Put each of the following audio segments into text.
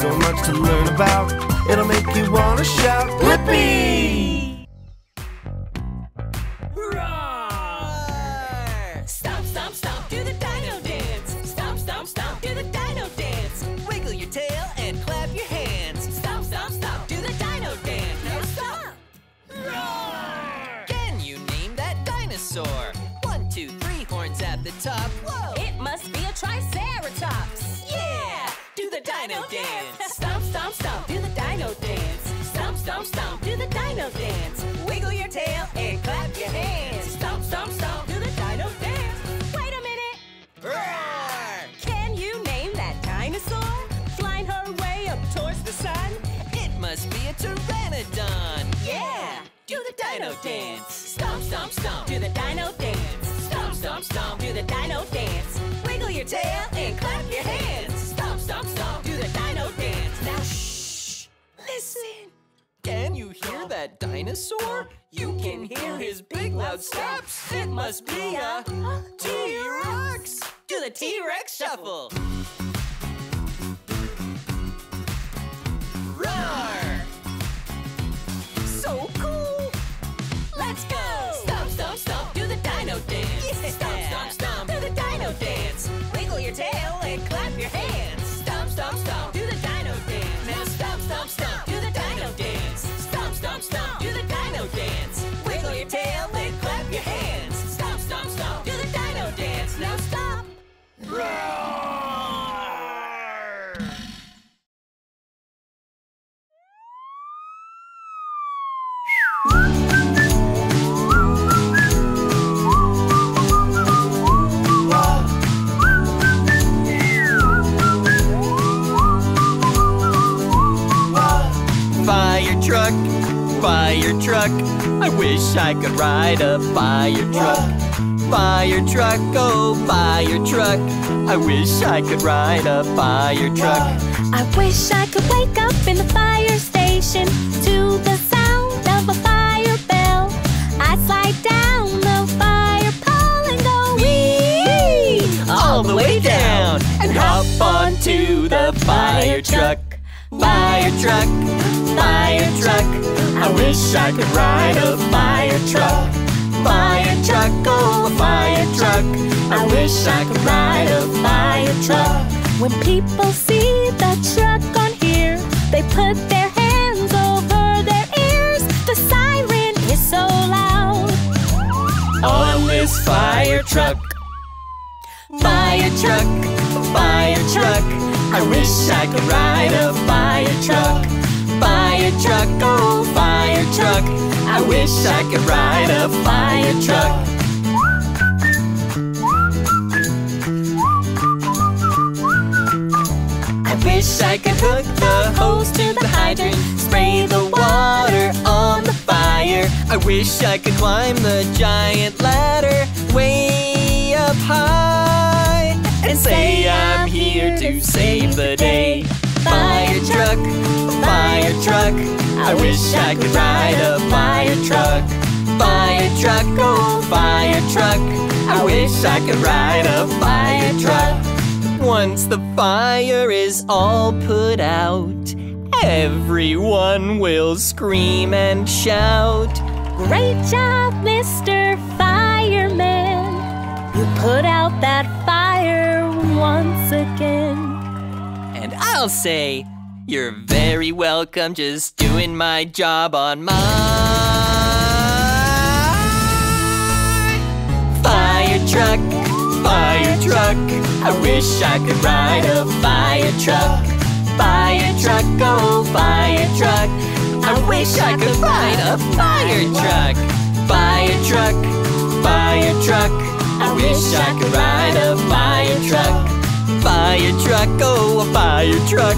So much to learn about, it'll make you want to shout, Blippi! Roar! Stomp, stomp, stomp, do the dino dance. Stomp, stomp, stomp, do the dino dance. Wiggle your tail and clap your hands. Stomp, stomp, stomp, do the dino dance. Now stop! Roar! Can you name that dinosaur? 1, 2, 3 horns at the top. Whoa! It must be a triceratops. Yeah! Do the dino dance. Stomp, stomp, stomp, do the dino dance. Stomp, stomp, stomp, do the dino dance. Wiggle your tail and clap your hands. Stomp, stomp, stomp, do the dino dance. Wait a minute. Roar! Can you name that dinosaur? Flying her way up towards the sun. It must be a pteranodon. Yeah! Do the dino dance. Stomp, stomp, stomp, do the dino dance. Stomp, stomp, stomp, do the dino dance. Wiggle your tail and clap your hands. Stomp, stomp, do the dino dance. Now shh, listen. Can you hear that dinosaur? You can hear his big loud steps. It must be a T-Rex. Do the T-Rex shuffle. Roar! So cool! Let's go! Stomp, stomp, stomp, do the dino dance. Yeah. Stomp, stomp, stomp, do the dino dance. Wiggle your tail and clap your hands. Stomp, stomp, do the dino dance. Now stomp, stomp, stomp, do the dino dance. Stomp, stomp, stomp, do the dino dance. Wiggle your tail and clap your hands. Stomp, stomp, stomp, do the dino dance. Now stop. Roar! Fire truck, I wish I could ride a fire truck. Fire truck, oh fire truck, I wish I could ride a fire truck. I wish I could wake up in the fire station to the sound of a fire bell. I slide down the fire pole and go wee, all the way down, and hop onto the fire truck. Fire truck, fire truck, I wish I could ride a fire truck. Fire truck, oh fire truck, I wish I could ride a fire truck. When people see the truck on here, they put their hands over their ears. The siren is so loud on this fire truck. Fire truck, fire truck, I wish I could ride a fire truck. Fire truck, oh fire truck, I wish I could ride a fire truck. I wish I could hook the hose to the hydrant, spray the water on the fire. I wish I could climb the giant ladder way up high and say I'm here to save the day. Fire truck, fire truck, I wish I could ride a fire truck. Fire truck, oh fire truck, I wish I could ride a fire truck. Once the fire is all put out, everyone will scream and shout, great job, Mr. Fireman, you put out that fire once again. And I'll say, you're very welcome, just doing my job on my fire truck, fire truck, I wish I could ride a fire truck. Fire truck, oh fire truck, I wish I could ride a fire truck. Fire truck, fire truck, I wish I could ride a fire truck. Fire truck, oh, a fire truck,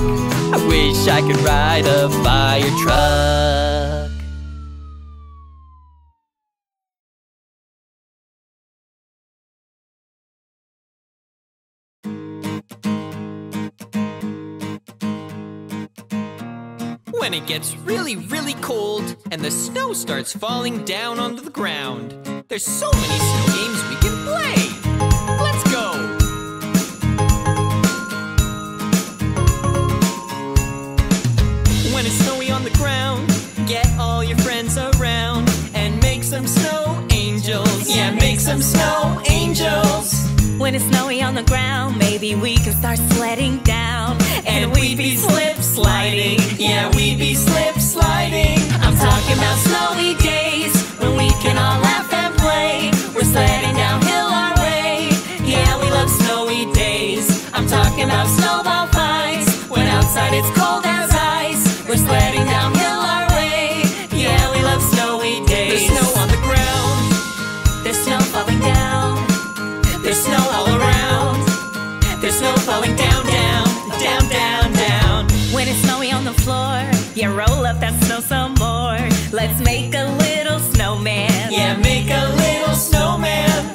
I wish I could ride a fire truck. When it gets really, really cold and the snow starts falling down onto the ground, there's so many snow games we can play. Let's go! some snow angels. When it's snowy on the ground, maybe we can start sledding down. And we'd be slip sliding. Yeah, we'd be slip sliding. I'm talking about snowy days when we can all laugh and play. We're sledding downhill our way. Yeah, we love snowy days. I'm talking about snowball fights when outside it's cold as ice. We're sledding downhill our way. Yeah, we love snowy days. There's snow on the ground. There's snow falling down. There's snow all around. There's snow falling down, down, down, down, down. When it's snowy on the floor, yeah, roll up that snow some more. Let's make a little snowman. Yeah, make a little snowman.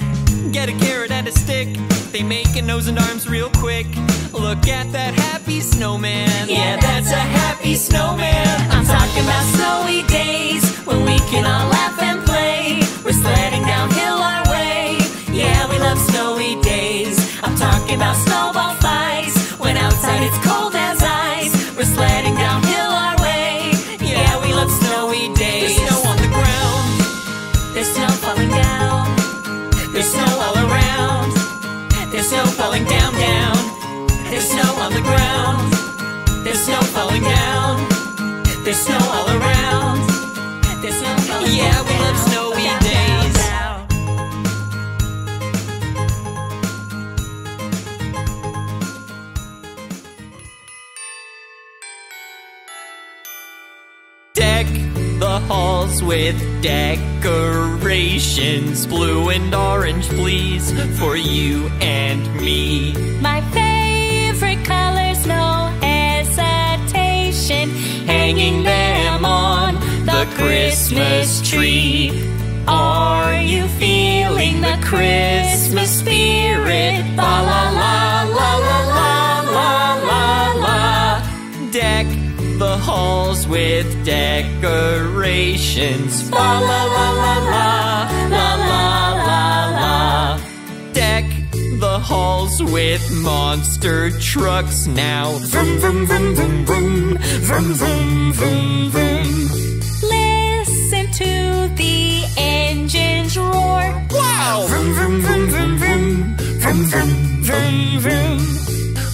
Get a carrot and a stick. They make a nose and arms real quick. Look at that happy snowman. Yeah, that's a happy snowman. I'm talking about snowy days when we can all laugh and play. We're sledding downhill our way. Yeah, we love snowy days. I'm talking about snowball fights when outside it's cold as ice. We're sledding downhill our way. Yeah, we love snowy days. There's snow on the ground. There's snow falling down. There's snow all around. There's snow falling down, down. There's snow on the ground. There's snow falling down. There's snow all around. There's snow falling down. Yeah, we love snowy days. Deck the halls with decorations, blue and orange, please, for you and me. My favorite colors, no hesitation, hanging them on the Christmas tree. Are you feeling the Christmas spirit? La la la la la la la la la. Deck the halls with decorations, la la la la la la la la la. Deck the halls with monster trucks now, vroom vroom vroom vroom vroom vroom vroom vroom vroom. Listen to the engines roar. Wow! Vroom vroom vroom vroom vroom vroom vroom vroom vroom.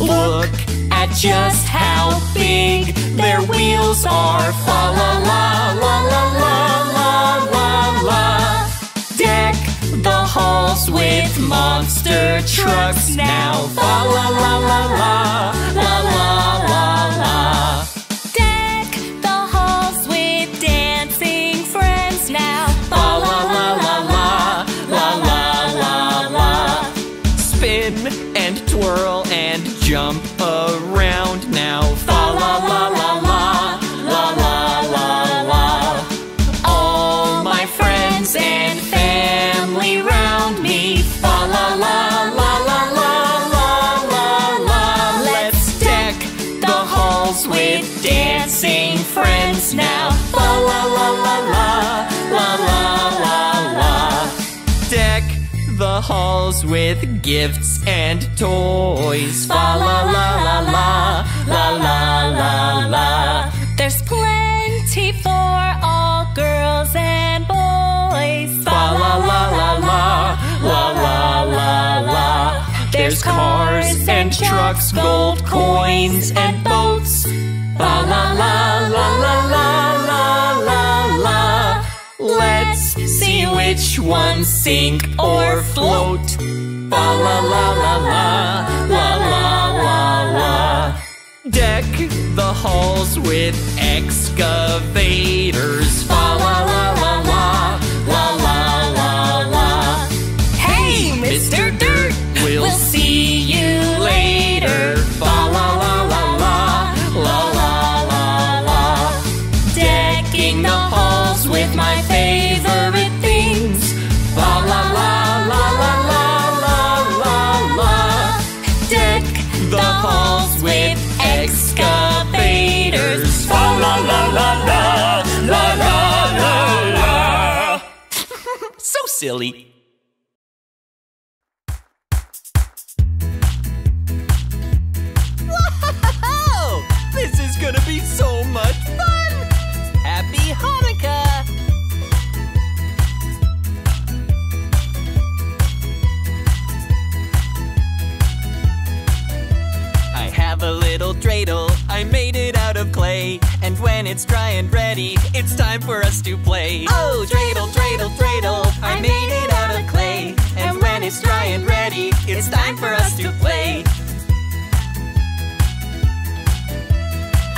Look at just how big their wheels are, fa la la la la la la la la. Deck the halls with monster trucks now, fa la la la la la la la la. Deck the halls with dancing friends now, fa la la la la la la la la. Spin and twirl and jump around now, fa la la la la la la la la. All my friends and family round me, fa la la la la la la la la. Let's deck the halls with dancing friends now, fa la la la la la la la la. Deck the halls with gifts and toys, fa la la la la la la la la. There's plenty for all girls and boys, fa la la la la la la la la. There's cars and trucks, gold coins and boats, fa la la la la la la la. Let's see which ones sink or float, la la la la la la la la la. Deck the halls with excavators, la la la la la la la la la. Hey, Mr. Dirt, we'll see you later, la la la la la la la la la. Decking the halls with my favorite things, la la la. Excavators, fa la la la la la la la la. So silly. Whoa! This is gonna be so much fun! Happy Hanukkah! it's dry and ready. It's time for us to play. Oh, dreidel, dreidel, dreidel, I made it out of clay. And when it's dry and ready, it's time for us to play.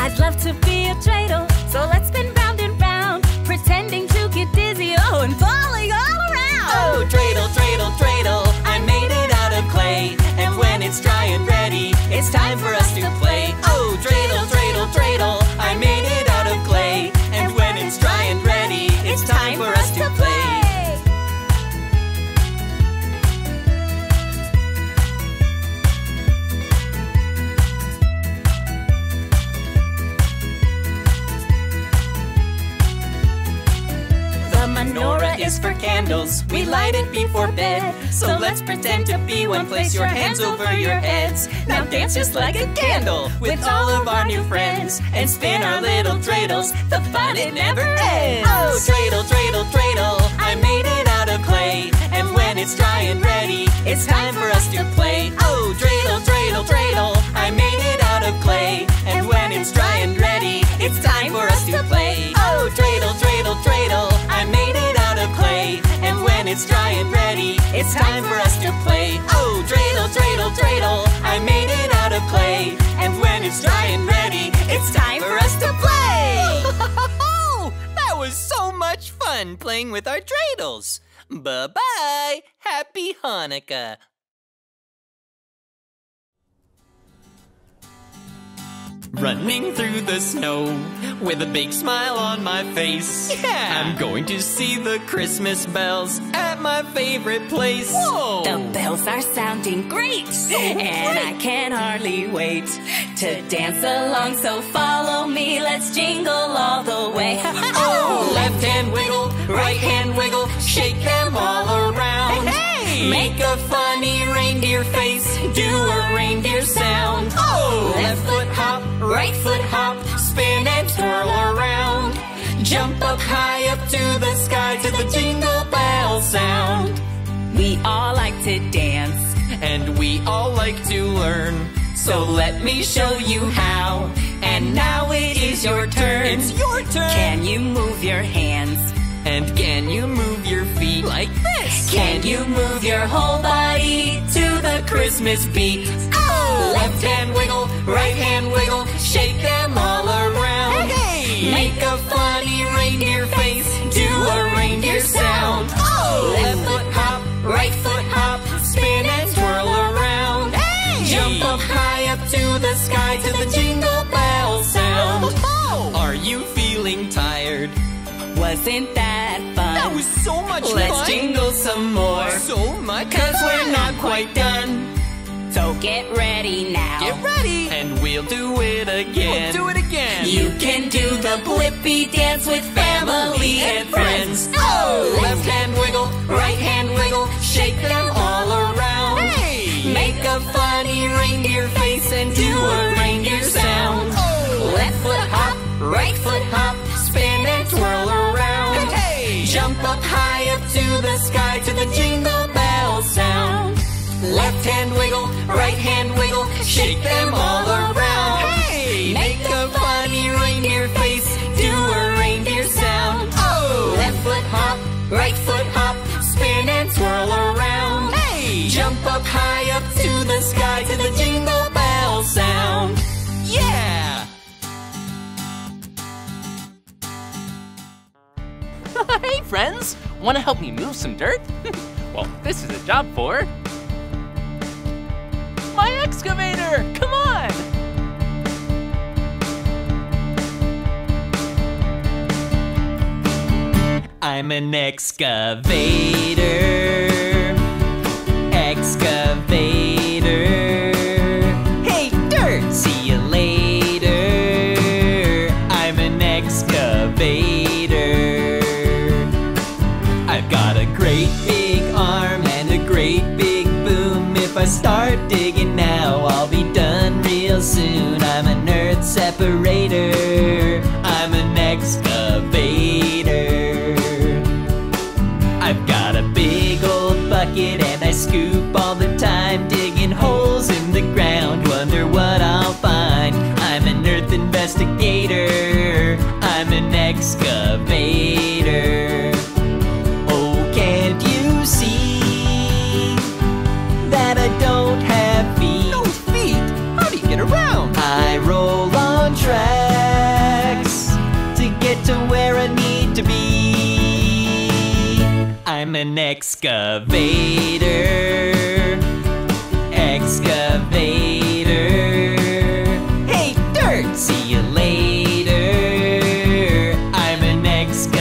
I'd love to be a dreidel, so let's spin round and round, pretending to get dizzy, oh, and falling all around. Oh, dreidel, dreidel, dreidel, I made it out of clay. And when it's dry and ready, it's time for us to play. Oh, dreidel, dreidel, dreidel, I made it out of clay. And when it's dry and ready, it's time for us to play. Menorah is for candles, we light it before bed. So let's pretend to be one, place your hands over your heads. Now dance just like a candle with all of our new friends, and spin our little dreidels, the fun it never ends. Oh, dreidel, dreidel, dreidel, I made it out of clay. And when it's dry and ready, it's time for us to play. Oh, dreidel, dreidel, dreidel, I made it out of clay. And when it's dry and ready, it's time for us to play. Oh, dreidel, dreidel, dreidel, I made it out of clay. And when it's dry and ready, it's time for us to play. Oh, dreidel, dreidel, dreidel, I made it out of clay. And when it's dry and ready, it's time for us to play. Oh, that was so much fun playing with our dreidels. Bye-bye! Happy Hanukkah! Running through the snow with a big smile on my face. Yeah! I'm going to see the Christmas bells at my favorite place. Whoa! The bells are sounding great! And I can hardly wait to dance along, so follow me, let's jingle all the way. Oh! Left hand wiggle, right hand wiggle, shake them all around. Hey! Make a funny reindeer face, do a reindeer sound. Oh! Left foot hop, right foot hop, spin and twirl around. Jump up high up to the sky to the jingle bell sound. We all like to dance, and we all like to learn. So let me show you how, and now it is your turn. It's your turn! Can you move your hands? And can you move your feet like this? Can you move your whole body to the Christmas beat? Oh! Left hand wiggle, right hand wiggle, shake them all around. Hey! Make a funny reindeer face, do a reindeer sound. Oh! Left foot hop, right foot hop, spin and twirl around. Hey! Jump up high up to the sky to the jingle bell sound. Oh! Are you feeling tired? Wasn't that fun? That was so much fun! Let's jingle some more. So much fun! 'Cause we're not quite done. So get ready now. Get ready! And we'll do it again. We'll do it again! You can do the Blippi dance with family and friends. Oh! Left hand wiggle, right hand wiggle, shake them all around. Hey! Make a funny reindeer face and do a reindeer sound. Oh! Left foot hop, right foot hop, spin and twirl around. Hey! Jump up high up to the sky to the jingle bell sound. Left hand wiggle, right hand wiggle, shake them all around. Hey! Make a funny reindeer face, do a reindeer sound. Oh! Left foot hop, right foot hop, spin and twirl around. Hey! Jump up high up to the sky to the jingle bell sound. Yeah! Hey friends, wanna help me move some dirt? Well, this is a job for my excavator. Come on! I'm an excavator. Excavator. Hey, dirt! See you later. I'm an excavator. If I start digging now, I'll be done real soon. I'm an earth separator. I'm an excavator. I've got a big old bucket and I scoop all the time, digging holes in the ground, wonder what I'll find. I'm an earth investigator. I'm tracks to get to where I need to be. I'm an excavator, excavator. Hey, dirt, see you later. I'm an excavator.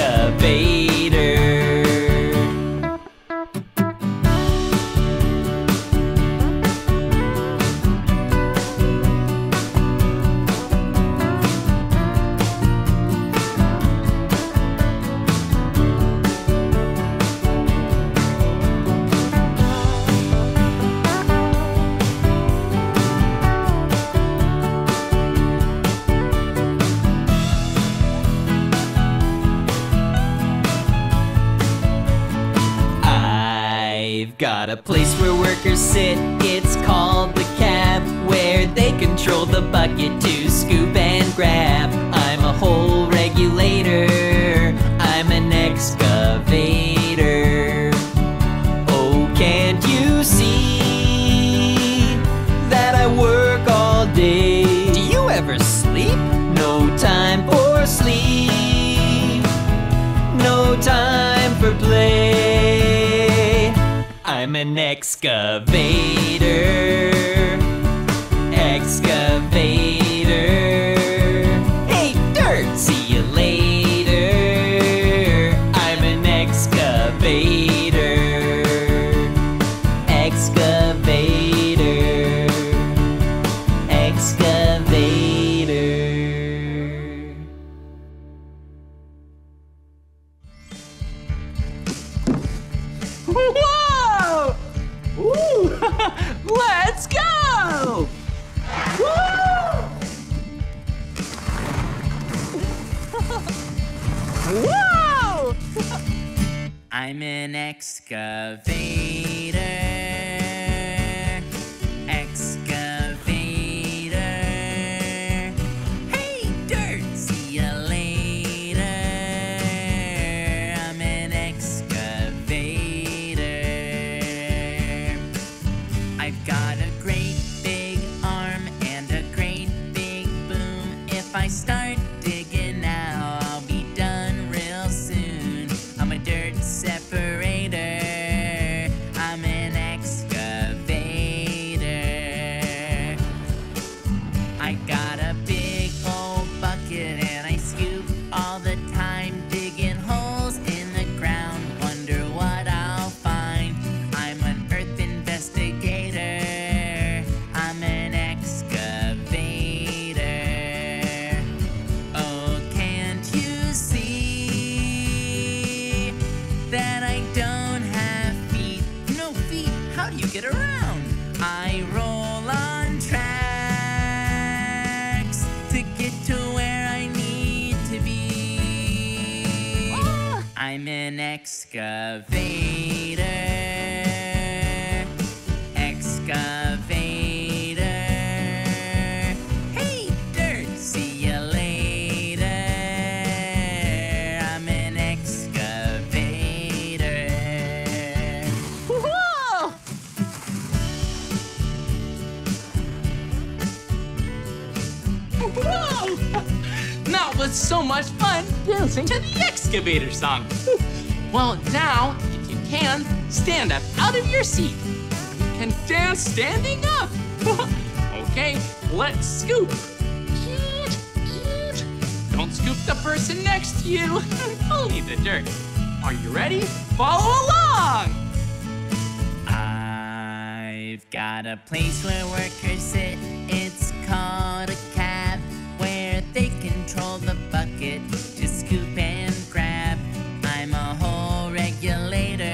I've got a place where workers sit, it's called the cab, where they control the bucket to scoop and grab. I'm a hole regulator, I'm an excavator. Oh, can't you see that I work all day? Do you ever sleep? No time for sleep, no time for play. I'm an excavator, excavator. Hey, dirt, see you later. I'm an excavator, excavator, excavator. Whoa! Ooh! Let's go! Woo! Whoa! I'm an excavator, excavator. Hey, dirt, see ya later. I'm an excavator. I've got a great big arm and a great big boom. If I start digging now, I'll be done real soon. I'm a dirt separator, I'm an excavator. I got a big old bucket and I scoop all the time, digging holes in the ground. Wonder what I'll find. I'm an earth investigator, get around. I roll on tracks to get to where I need to be. Oh! I'm an excavator, excavator. Hey, dirt, see you later. I'm an excavator. Whoa! Whoa! That was so much fun dancing to the excavator song. Well, now, if you can, stand up out of your seat. You can dance standing up. Okay, let's scoop. Don't scoop the person next to you, only the dirt. Are you ready? Follow along. I've got a place where workers sit. It's called a cab, where they control the bucket to scoop and grab. I'm a hole regulator,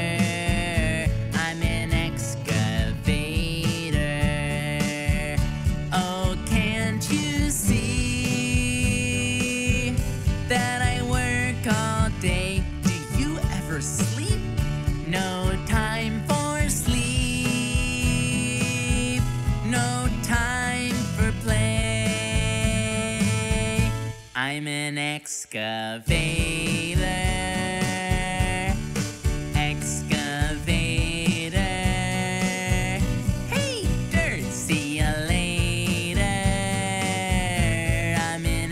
I'm an excavator. Oh, can't you see that I work all day? Do you ever sleep? No time for sleep, no time. I'm an excavator, excavator. Hey, dirt, see you later. I'm an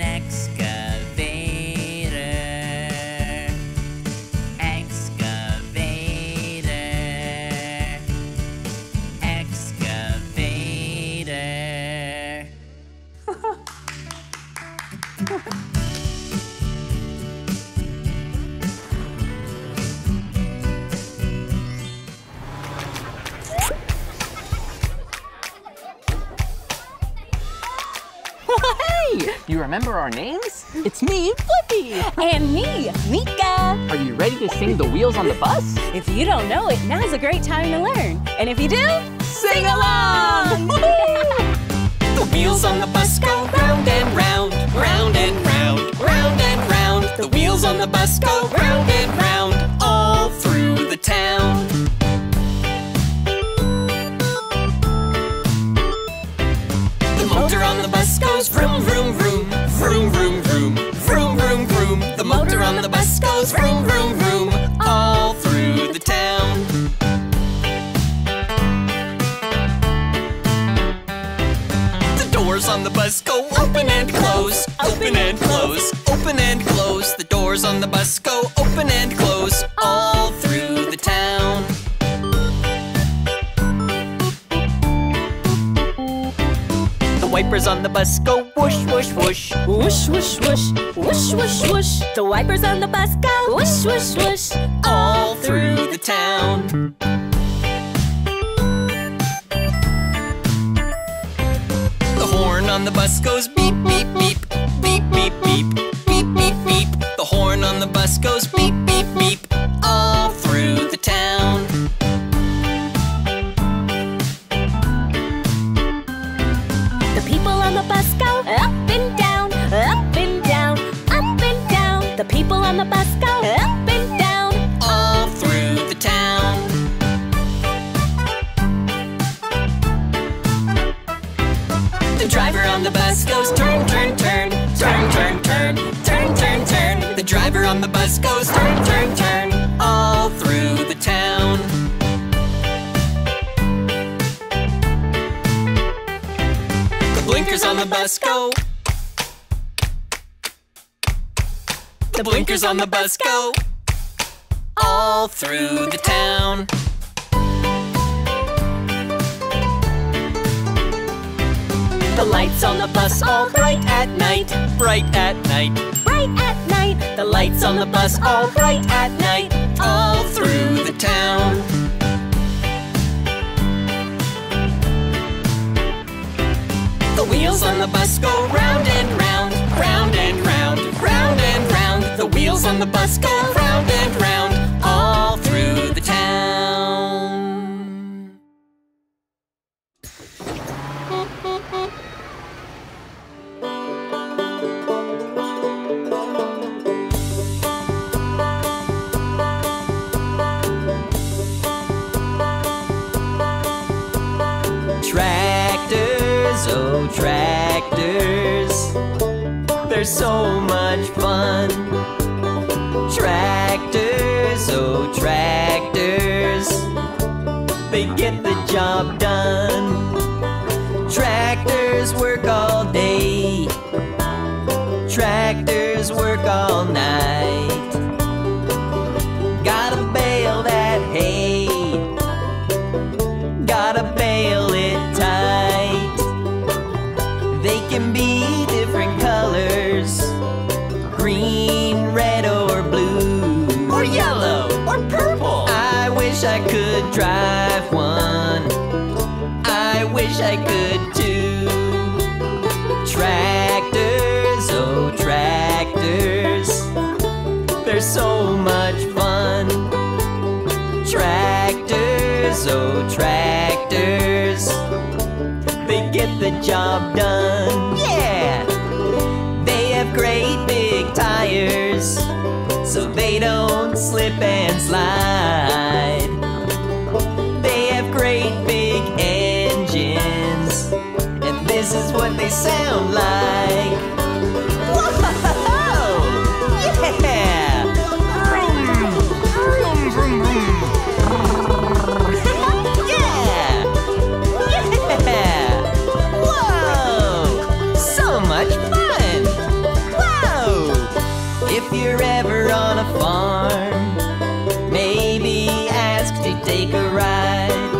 Hey! You remember our names? It's me, Flippy! And me, Mika! Are you ready to sing The Wheels on the Bus? If you don't know it, now's a great time to learn. And if you do, sing along! The wheels on the bus go round and round, round and round, round and round. The wheels on the bus go round and round, all through the town. The motor on the bus goes vroom, vroom, vroom, vroom, vroom, vroom, vroom, vroom, vroom. The motor on the bus goes vroom, vroom, vroom, all through the town. The doors on the bus go open and close, open and close, open and close. The doors on the bus go open and close, all through the town. The wipers on the bus go whoosh, whoosh, whoosh, whoosh, whoosh, whoosh, whoosh, whoosh, whoosh. The wipers on the bus go whoosh, whoosh, whoosh, all through the town. The horn on the bus goes beep, beep, beep, beep, beep, beep, beep, beep, beep. The horn on the bus goes beep, beep, beep, all through the town. The people on the bus go up and down, all through the town. The driver on the bus goes turn, turn, turn, turn, turn, turn, turn, turn, turn. The driver on the bus goes turn, turn, turn, all through the town. The blinkers on the bus go. The blinkers on the bus go all through the town. The lights on the bus all bright at night, bright at night, bright at night. The lights on the bus all bright at night, all through the town. The wheels on the bus go round and round, round and round, round and round. The wheels on the bus go round and round, all through the town. Tractors, oh tractors, they're so much fun. Tractors, oh tractors, they get the job done. Tractors work all day, tractors work all night. Gotta bale that hay, gotta bale it tight. They can be different colors, green, red, or blue, or yellow, or purple. I wish I could drive one, I wish I could too. Tractors, oh tractors, they're so much fun. Tractors, oh tractors, they get the job done. Yeah! Great big tires, so they don't slip and slide. They have great big engines, and this is what they sound like. Whoa! Yeah! Vroom, vroom, vroom. Yeah! Yeah! Whoa! So much fun! If you're ever on a farm, maybe ask to take a ride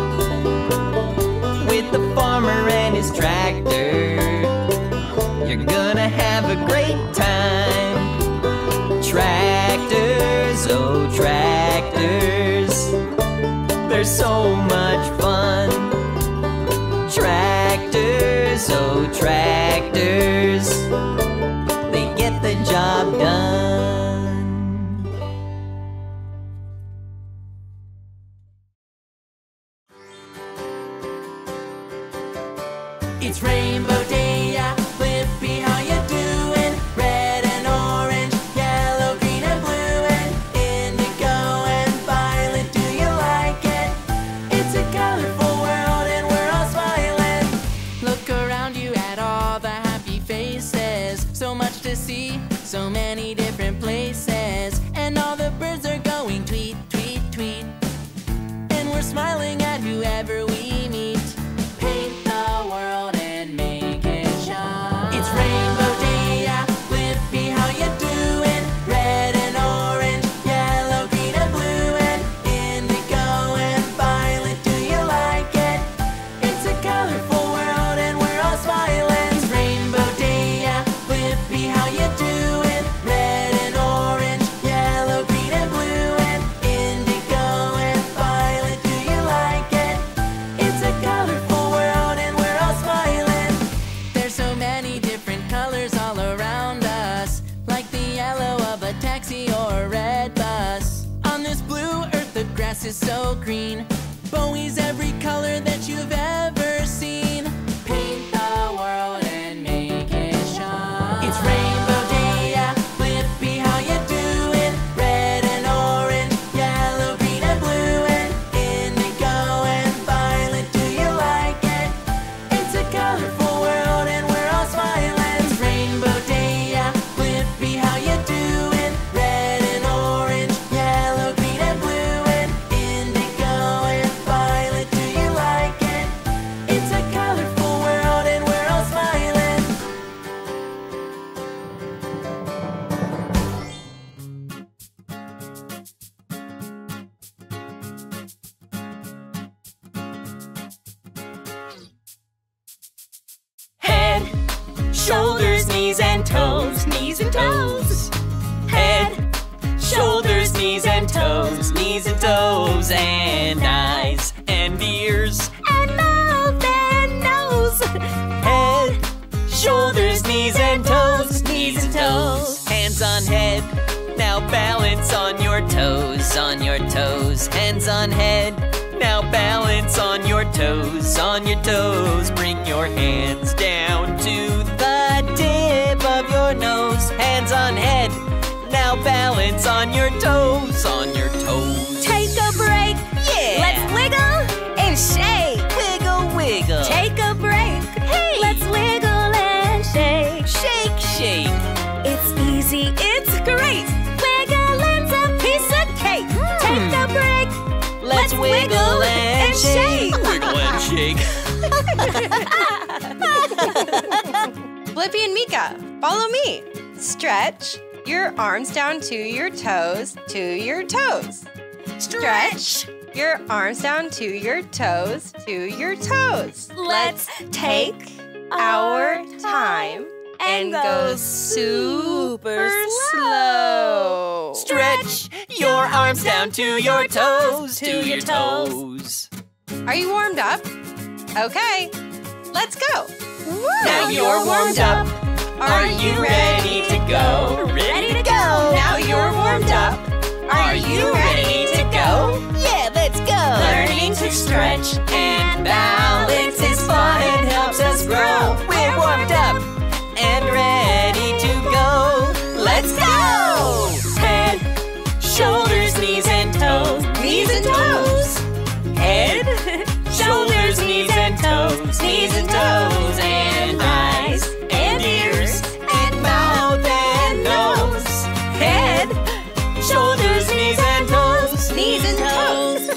with the farmer and his tractor. You're gonna time. Tractors, oh tractors, they're so much fun. Tractors, oh tractors, they get the job done. It's rainbow day, yeah. Blippi, how you doing? Red and orange, yellow, green and blue, and indigo and violet, do you like it? It's a colorful world and we're all smiling. Look around you at all the happy faces. So much to see, so many different places. And all the birds are going tweet, tweet, tweet. And we're smiling at whoever we meet. Paint the world. Is so green. Bowie's every color that you've ever seen. Paint the world and make it shine. It's rainbow day, yeah. Blippi, how you doing? Red and orange, yellow, green and blue, and indigo and violet, do you like it? It's a colorful world and we're all smiling. It's rainbow day, yeah. Blippi, how you doing? Shoulders, knees and toes, knees and toes. Head, shoulders, knees and toes, knees and toes. And eyes and ears and mouth and nose. Head, shoulders, knees and toes, knees and toes. Hands on head, now balance on your toes, on your toes. Hands on head, now balance on your toes, on your toes. Bring your hands down to the tip of your nose. Hands on head, now balance on your toes, on your toes. Take a break, yeah. Let's wiggle and shake. Wiggle, wiggle. Take a break, hey. Let's wiggle and shake. Shake, shake. It's easy, it's great. Wiggling's a piece of cake. Take a break, let's wiggle and shake. Wiggle and shake. Blippi and Mika, follow me. Stretch your arms down to your toes, to your toes. Stretch your arms down to your toes, to your toes. Let's take our time and go super slow. Stretch your arms down to your toes, to your toes. Are you warmed up? Okay. Let's go! Woo. Now you're warmed up. Are you ready to go? Ready to go! Now you're warmed up. Are you ready to go? Yeah, let's go! Learning to stretch and balance is fun and helps us grow. We're warmed up and ready to go. Let's go! Head, shoulders, knees and toes, knees and toes. Head, shoulders, knees and toes, knees and toes. And eyes and ears and mouth and nose. Head, shoulders, knees and toes, knees and toes.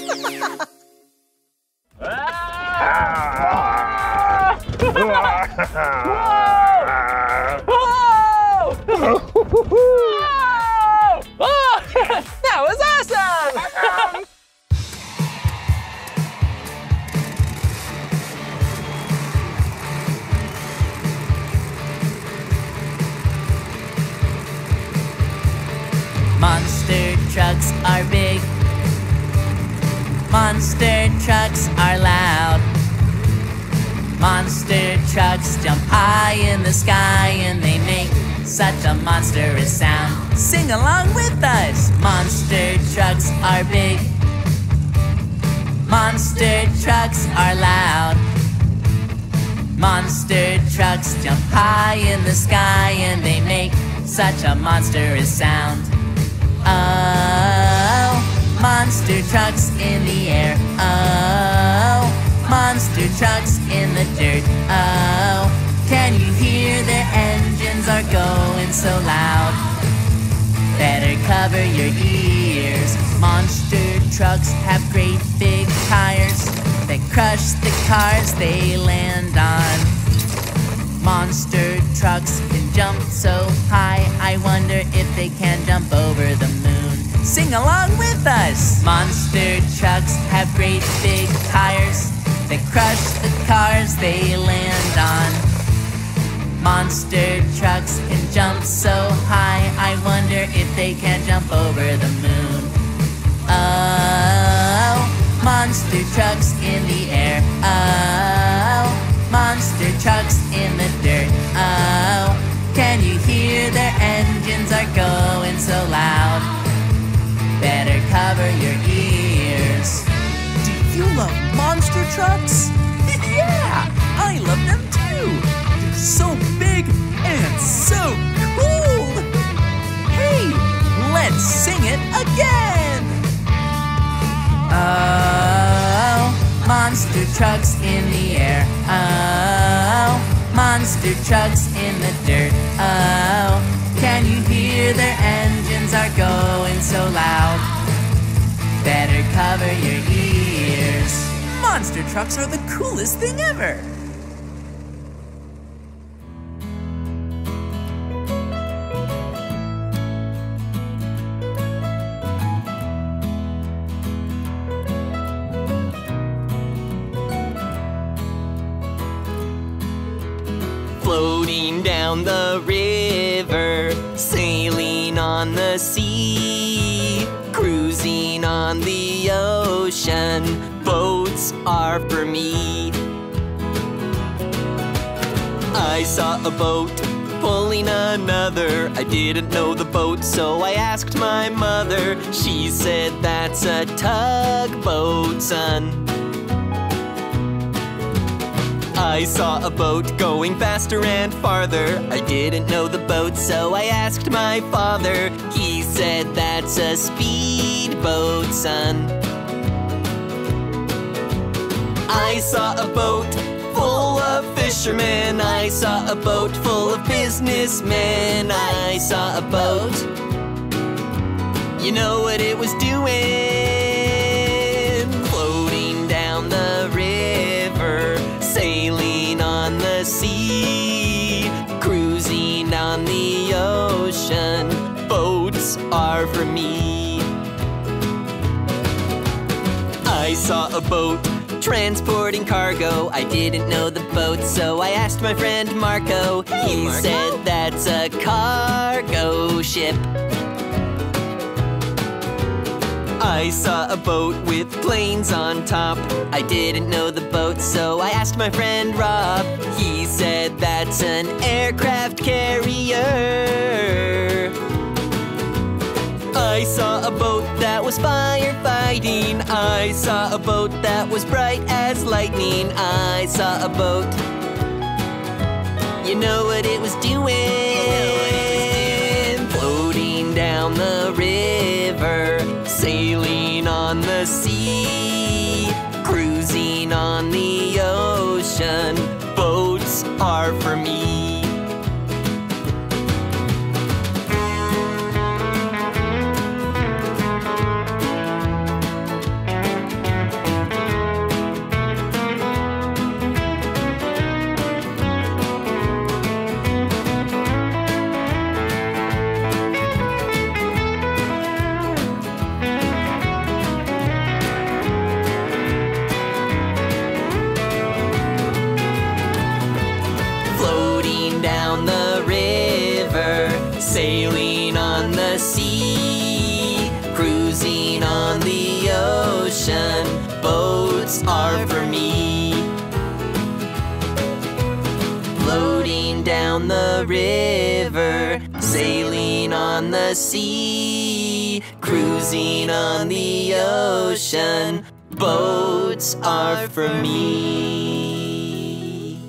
That was awesome! Monster trucks are big. Monster trucks are loud. Monster trucks jump high in the sky and they make such a monstrous sound. Sing along with us! Monster trucks are big. Monster trucks are loud. Monster trucks jump high in the sky and they make such a monstrous sound. Oh, monster trucks in the air. Oh, monster trucks in the dirt. Oh, can you hear their engines are going so loud? Better cover your ears. Monster trucks have great big tires that crush the cars they land on. Monster trucks can jump so high, I wonder if they can jump over the moon. Sing along with us! Monster trucks have great big tires that crush the cars they land on. Monster trucks can jump so high, I wonder if they can jump over the moon. Oh, monster trucks in the air. Oh, monster trucks in the dirt. Oh, can you hear their engines are going so loud? Better cover your ears. Do you love monster trucks? Yeah, I love them too. They're so big and so cool. Hey, let's sing it again. Oh, monster trucks in the air. Oh, monster trucks in the dirt. Oh, can you hear their engines are going so loud? Better cover your ears. Monster trucks are the coolest thing ever. Floating down the river, sailing on the sea, cruising on the ocean, boats are for me. I saw a boat pulling another. I didn't know the boat, so I asked my mother. She said, "That's a tugboat, son." I saw a boat going faster and farther. I didn't know the boat, so I asked my father. He said, "That's a speedboat, son." I saw a boat full of fishermen. I saw a boat full of businessmen. I saw a boat. You know what it was doing? Floating down the river, sailing on the sea, cruising on the ocean, boats are for me. I saw a boat transporting cargo. I didn't know the boat, so I asked my friend Marco. Hey, he Marco said, "That's a cargo ship." I saw a boat with planes on top. I didn't know the boat, so I asked my friend Rob. He said, "That's an aircraft carrier." I saw a boat that was firefighting. I saw a boat that was bright as lightning. I saw a boat. You know what it was doing? Floating down the river, sailing on the sea, cruising on the ocean, boats are for me. Sailing on the sea, Sailing on the sea, cruising on the ocean, boats are for me.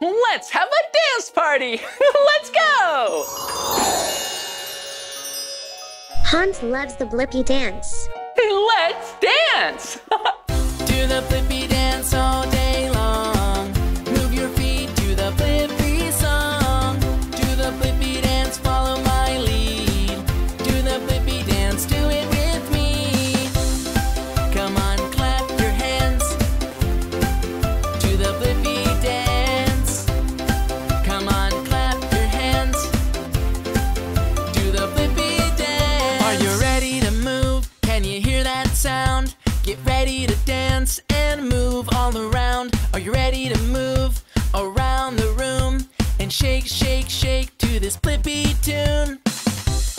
Let's have a dance party! Let's go! Hans loves the Blippi dance. Let's dance! Do the Blippi dance all day long. Move your feet to the Blippi song. Do the Blippi dance, follow my lead. Do the Blippi dance, do it with me. Come on, clap your hands. Do the Blippi dance. Come on, clap your hands. Do the Blippi dance. Are you ready to move? Can you hear that sound? Get ready to dance and move all around. Are you ready to move around the room and shake, shake, shake to this Blippi tune?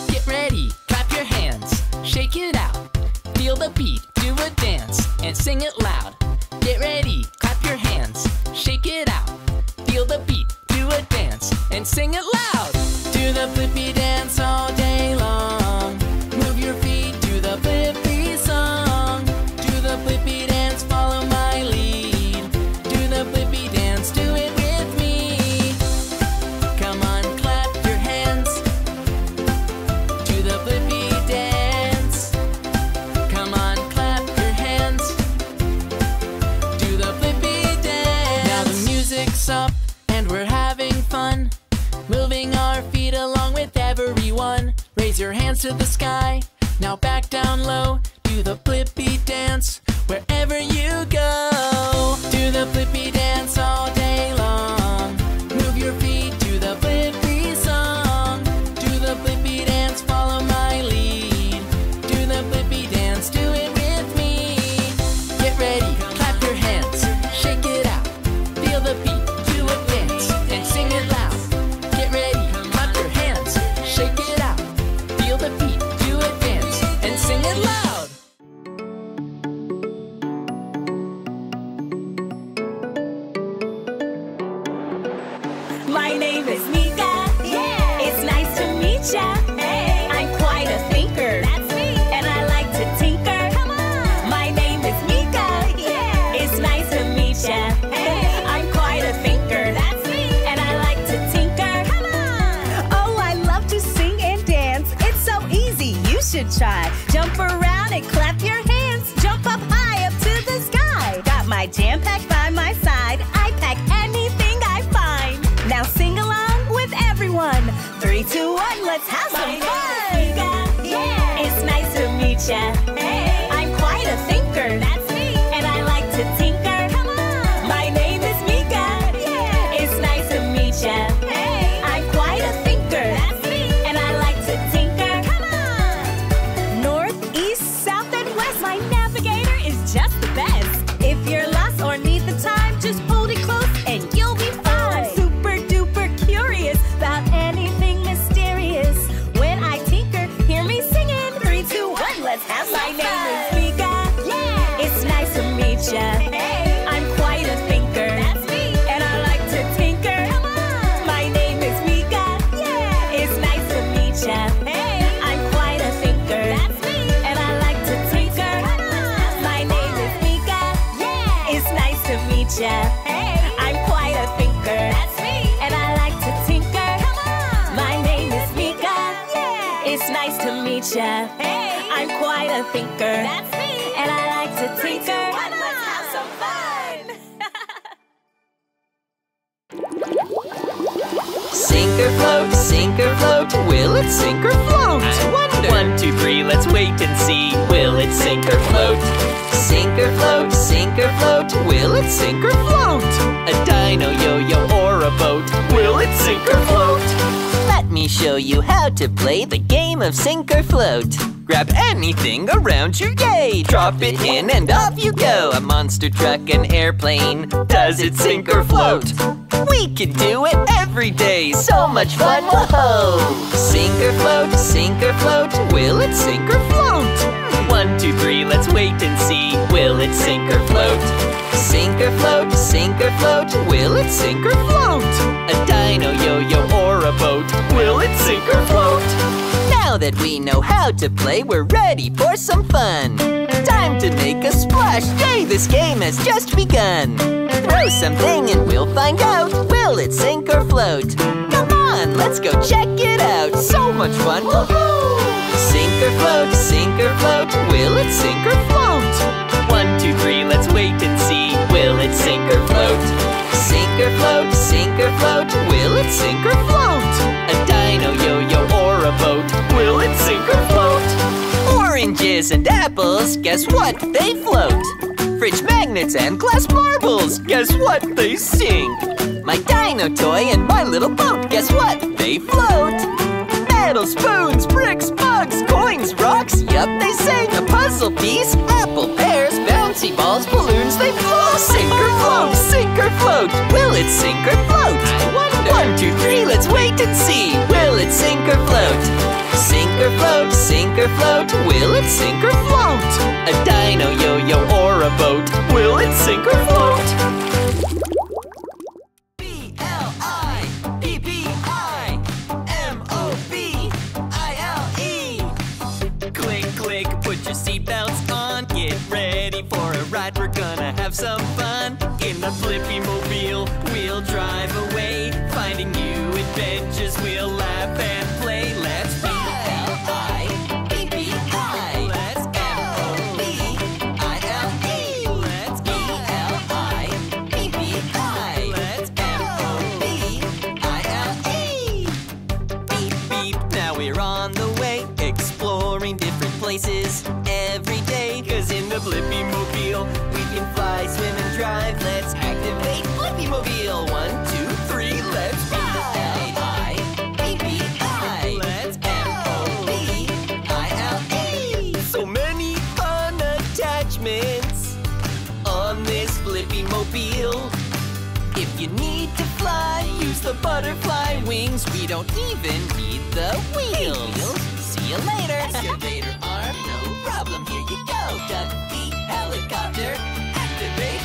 Get ready, clap your hands, shake it out. Feel the beat, do a dance and sing it loud. Get ready, clap your hands, shake it out. Feel the beat, do a dance and sing it loud. Do the Blippi dance all day long. Move your feet to the Blippi song. Blippi dance, follow my lead. Do the Blippi dance, do it with me. Come on, clap your hands. Do the Blippi dance. Come on, clap your hands. Do the Blippi dance. Now the music's up and we're having fun, moving our feet along with everyone. Raise your hands to the sky, now back down low. Do the Blippi dance wherever you go. Do the Blippi dance all day long. Move your feet to the Blippi song. Do the Blippi dance, follow my lead. Do the Blippi dance, do it with me. Get ready, clap your hands, shake it out. Feel the beat, do a dance, and sing it loud. Get ready, clap your hands, shake it out. Feel the beat, do a dance, and sing it loud. My name is Mika. Yeah. It's nice to meet ya. Hey. I'm quite a thinker. That's me. And I like to tinker. Come on. My name is Mika. Yeah. It's nice to meet ya. Hey. I'm quite a thinker. That's me. And I like to tinker. Come on. Oh, I love to sing and dance. It's so easy. You should try. Jump around and clap your hands. Jump up high up to the sky. Got my jam packed by my side. I pack anything I find. Now sing along with everyone. 3, 2, 1, let's have some fun. Yeah. It's nice to meet ya. Hey. I'm quite a thinker. That's me. And I like to tinker. Come on. My name is Mika. Yeah. It's nice to meet ya. Hey. I'm quite a thinker. That's me. And I like to tinker. Come on. North, east, south, and west. My navigator is just the best. If you're lost or need the time, just hold it close and you'll be fine. My name is Mika. Yeah. It's nice to meet ya. Hey. I'm quite a thinker. That's me. And I like to tinker. Come on. My name is Mika. Yeah. It's nice to meet ya. Hey. I'm quite a thinker. That's me. And I like to tinker. Come on. My name is Mika. Yeah. It's nice to meet ya. Hey. I'm quite a thinker. That's me. And I like to tinker. Come on. My name is Mika. Yeah. It's nice to meet ya. Hey. I'm quite a thinker. That's me. And I like to tinker. Let's have some fun. Sink or float, sink or float. Will it sink or float? I wonder. 1, 2, 3, let's wait and see. Will it sink or float? Sink or float, sink or float. Will it sink or float? A dino, yo-yo, or a boat. Will it sink or float? Let me show you how to play the game of sink or float. Grab anything around you, yay! Drop it in and off you go. A monster truck, an airplane. Does it sink or float? We can do it every day. So much fun, whoa! Sink or float, sink or float. Will it sink or float? 1, 2, 3, let's wait and see. Will it sink or float? Sink or float, sink or float. Will it sink or float? A dino, yo-yo, or a boat. Will it sink or float? Now that we know how to play, we're ready for some fun. Time to make a splash. Yay, this game has just begun. Throw something and we'll find out. Will it sink or float? Come on, let's go check it out. So much fun. Woohoo! Sink or float, sink or float. Will it sink or float? 1, 2, 3, let's wait and see. Will it sink or float? Sink or float, sink or float. Will it sink or float? A dino, yo-yo, or a boat. Will it sink or float? Oranges and apples, guess what? They float. Fridge magnets and glass marbles, guess what? They sink. My dino toy and my little boat, guess what? They float. Metal spoons, bricks, bugs, coins, rocks, yup, they sing. A puzzle piece, apple, pears, bouncy balls, balloons, they float. Sink or float, sink or float. Will it sink or float? I wonder. 1, 2, 3, let's wait and see. Will it sink or float? Sink or float, sink or float. Will it sink or float? A dino, yo-yo, or a boat. Will it sink or float? Seatbelts on, get ready for a ride, we're gonna have some fun. In the Flippy Mobile, we'll drive away, finding new adventures, we'll laugh and play. Let's B-L-I-P-P-I, let's M-O-B-I-L-E, let's B-L-I-P-P-I, let's M-O-B-I-L-E. Beep beep, now we're on the way, exploring different places. Flippy Mobile, we can fly, swim, and drive. Let's activate Flippy Mobile. 1, 2, 3, let's B-L-I-P-P-I, let's M-O-B-I-L-E. So many fun attachments on this Flippy Mobile. If you need to fly, use the butterfly wings. We don't even need the wheels. See you later. Excavator arm, no problem. Here you go, duck. Helicopter, activate.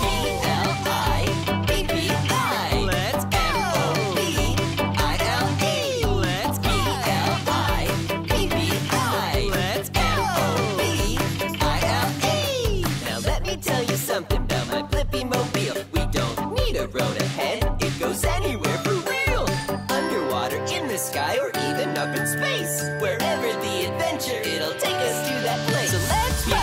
B-L-I-P-P-I, let's M-O-B-I-L-E, let's B-L-I-P-P-I, let's M-O-B-I-L-E. Now let me tell you something about my Blippi Mobile. We don't need a road ahead, it goes anywhere for real. Underwater, in the sky, or even up in space. Wherever the adventure, it'll take us to that place. So let's fly.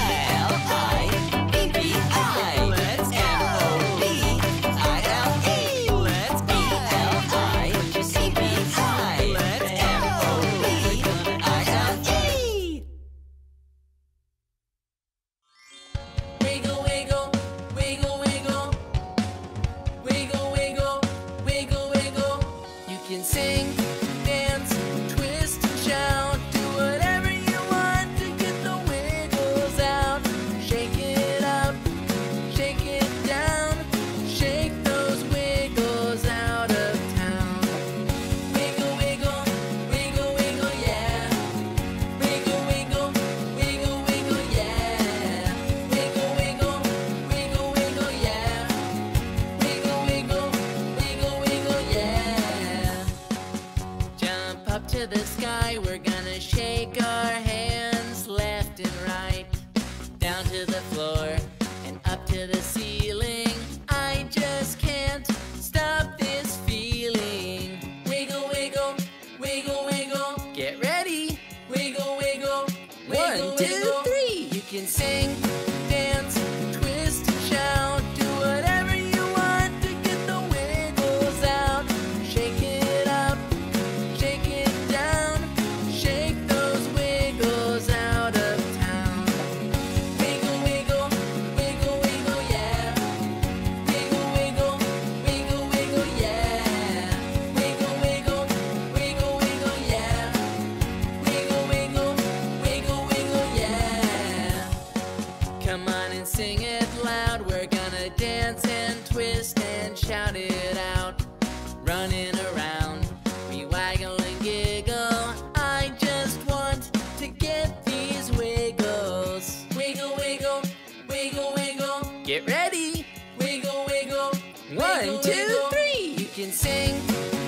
1, 2, 3. You can sing,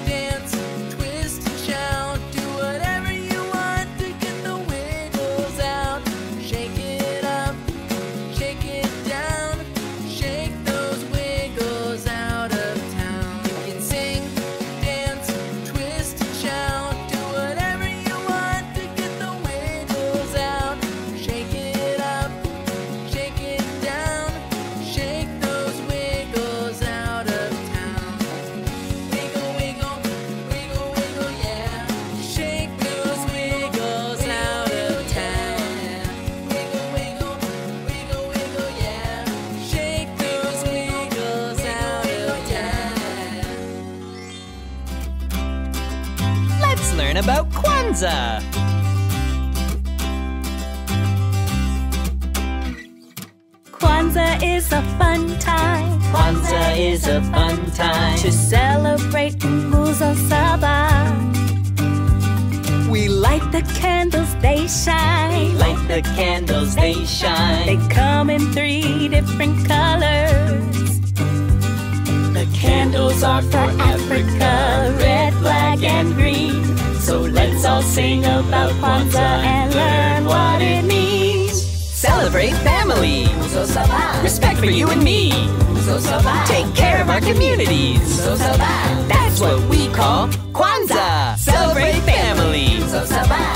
dance, twist, shout, do whatever you want to get the wiggles out. Shake it up, shake it down, shake those wiggles out of town. You can sing, dance, twist, shout, do whatever you want to get the wiggles out. Shake it up, shake it down, shake those wiggles out of town. Wiggle, wiggle, wiggle, wiggle, yeah. Shake those wiggles out of town. Wiggle, wiggle, wiggle, wiggle, yeah. Shake those wiggles out of town. Let's learn about Kwanzaa. Kwanzaa is a fun time. Kwanzaa is a fun time to celebrate Umuzo Saba. We light the candles, they shine. We light the candles, they shine. They come in 3 different colors. The candles are for Africa, red, black, and green. So let's all sing about Kwanzaa and learn what it means. Celebrate family. Respect for you and me. Take care of our communities. That's what we call Kwanzaa. Celebrate family.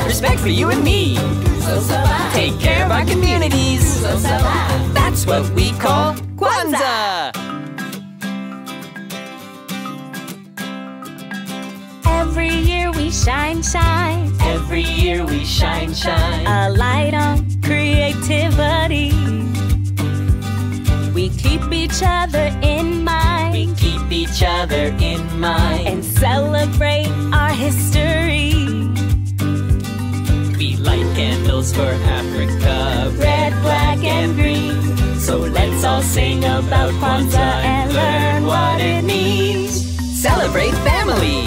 Respect for you and me. Take care of our communities. That's what we call Kwanzaa. Every year we shine, shine. Every year we shine, shine. A light on creativity. We keep each other in mind. We keep each other in mind. And celebrate our history. We light candles for Africa, red, black, and green. So let's all sing about Kwanzaa and learn what it means. Celebrate family.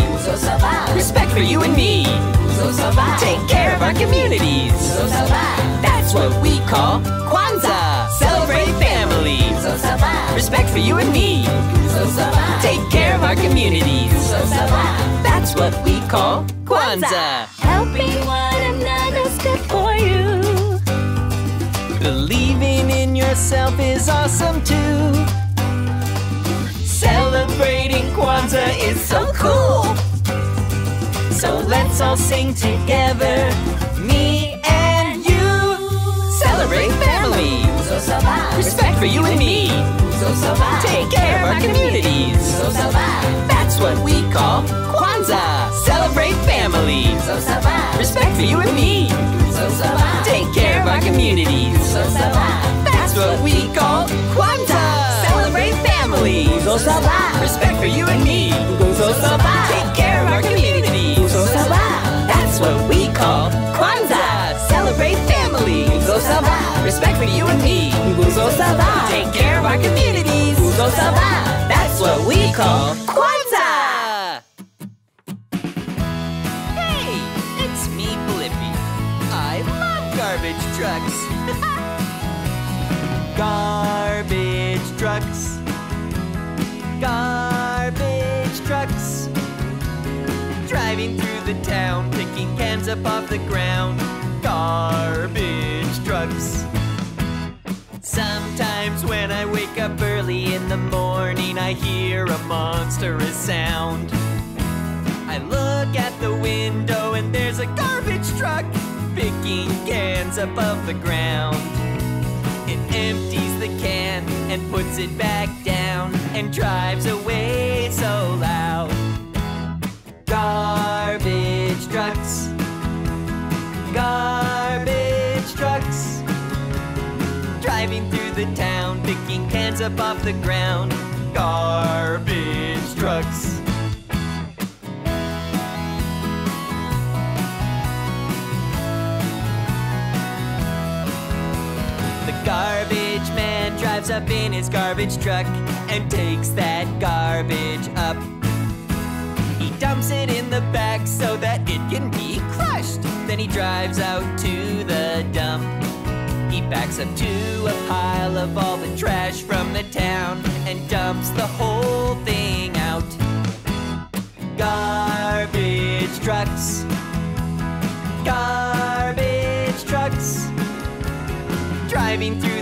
Respect for you and me. Take care of our communities. That's what we call Kwanzaa. Celebrate family. Respect for you and me. Take care of our communities. That's what we call Kwanzaa. Helping one another's good for you. Believing in yourself is awesome too. Celebrating Kwanzaa is so cool. So let's all sing together, me and you. Celebrate family. Respect for you and me. Take care of our communities. That's what we call Kwanzaa. Celebrate family. Respect for you and me. Take care of our communities. That's what we call Kwanzaa. Celebrate family. Respect for you and me. Take care of our communities. That's what we call Kwanzaa. Celebrate family. Respect for you and me. Take care of our communities. That's what we call Kwanzaa. Hey, it's me, Blippi. I love garbage trucks. Garbage trucks. Garbage trucks. Driving through the town, picking cans up off the ground. Garbage trucks. Sometimes when I wake up early in the morning, I hear a monstrous sound. I look at the window and there's a garbage truck picking cans up off the ground. It empties the can and puts it back down and drives away so loud. Garbage trucks. Garbage trucks. Driving through the town, picking cans up off the ground. Garbage trucks. The garbage man drives up in his garbage truck and takes that garbage up. He dumps it in the back so that it can be crushed. Then he drives out to the dump. He backs up to a pile of all the trash from the town and dumps the whole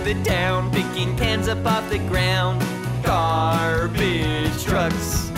the town, picking cans up off the ground. Garbage trucks.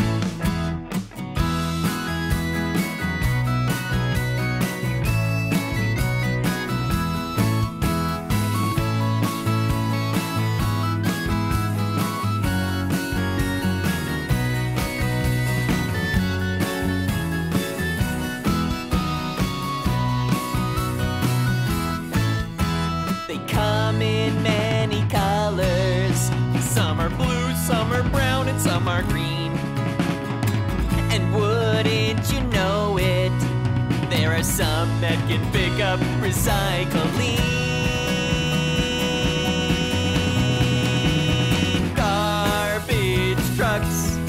Come in many colors. Some are blue, some are brown, and some are green. And wouldn't you know it, there are some that can pick up recycling. Garbage trucks.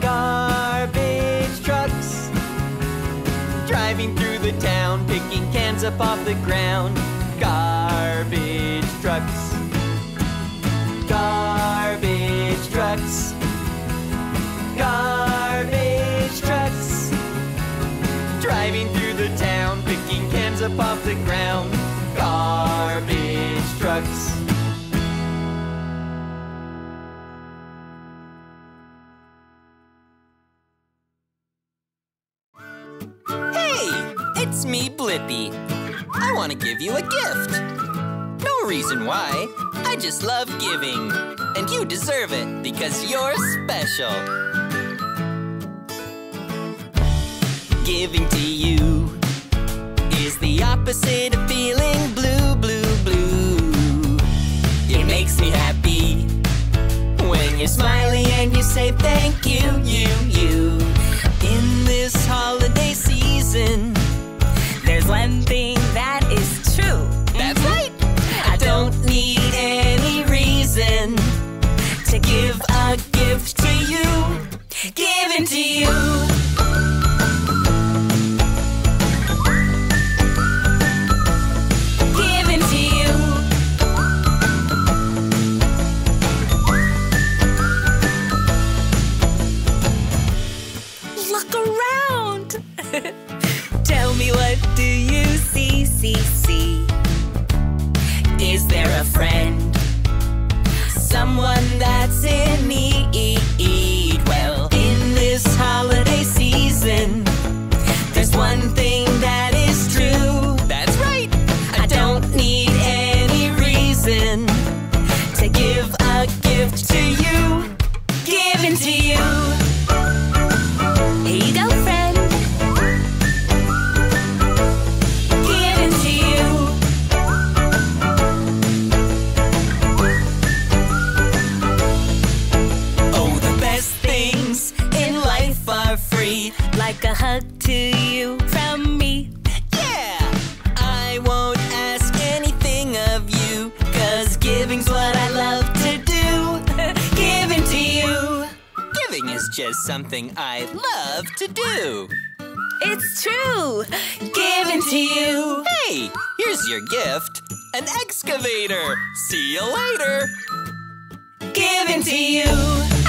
Garbage trucks. Driving through the town, picking cans up off the ground. Garbage trucks. Garbage trucks. Garbage trucks. Driving through the town, picking cans up off the ground. Garbage trucks. Hey! It's me, Blippi. I want to give you a gift. No reason why. I just love giving. And you deserve it because you're special. Giving to you is the opposite of feeling blue, blue, blue. It makes me happy when you're smiley and you say thank you, you. In this holiday season, there's one thing that is true. That's right! I don't need any reason to give a gift to you. Giving to you. Giving to you. Look around! Tell me, what do you see, see? Is there a friend? Someone that's in need? Well, in this holiday season, there's one thing that is true. That's right! I don't need any reason to give a gift to you. Giving to you. Here you go, friend. Like a hug to you from me. Yeah! I won't ask anything of you, 'cause giving's what I love to do. Giving to you. Giving is just something I love to do. It's true! Giving to you. Hey! Here's your gift. An excavator. See you later. Giving to you.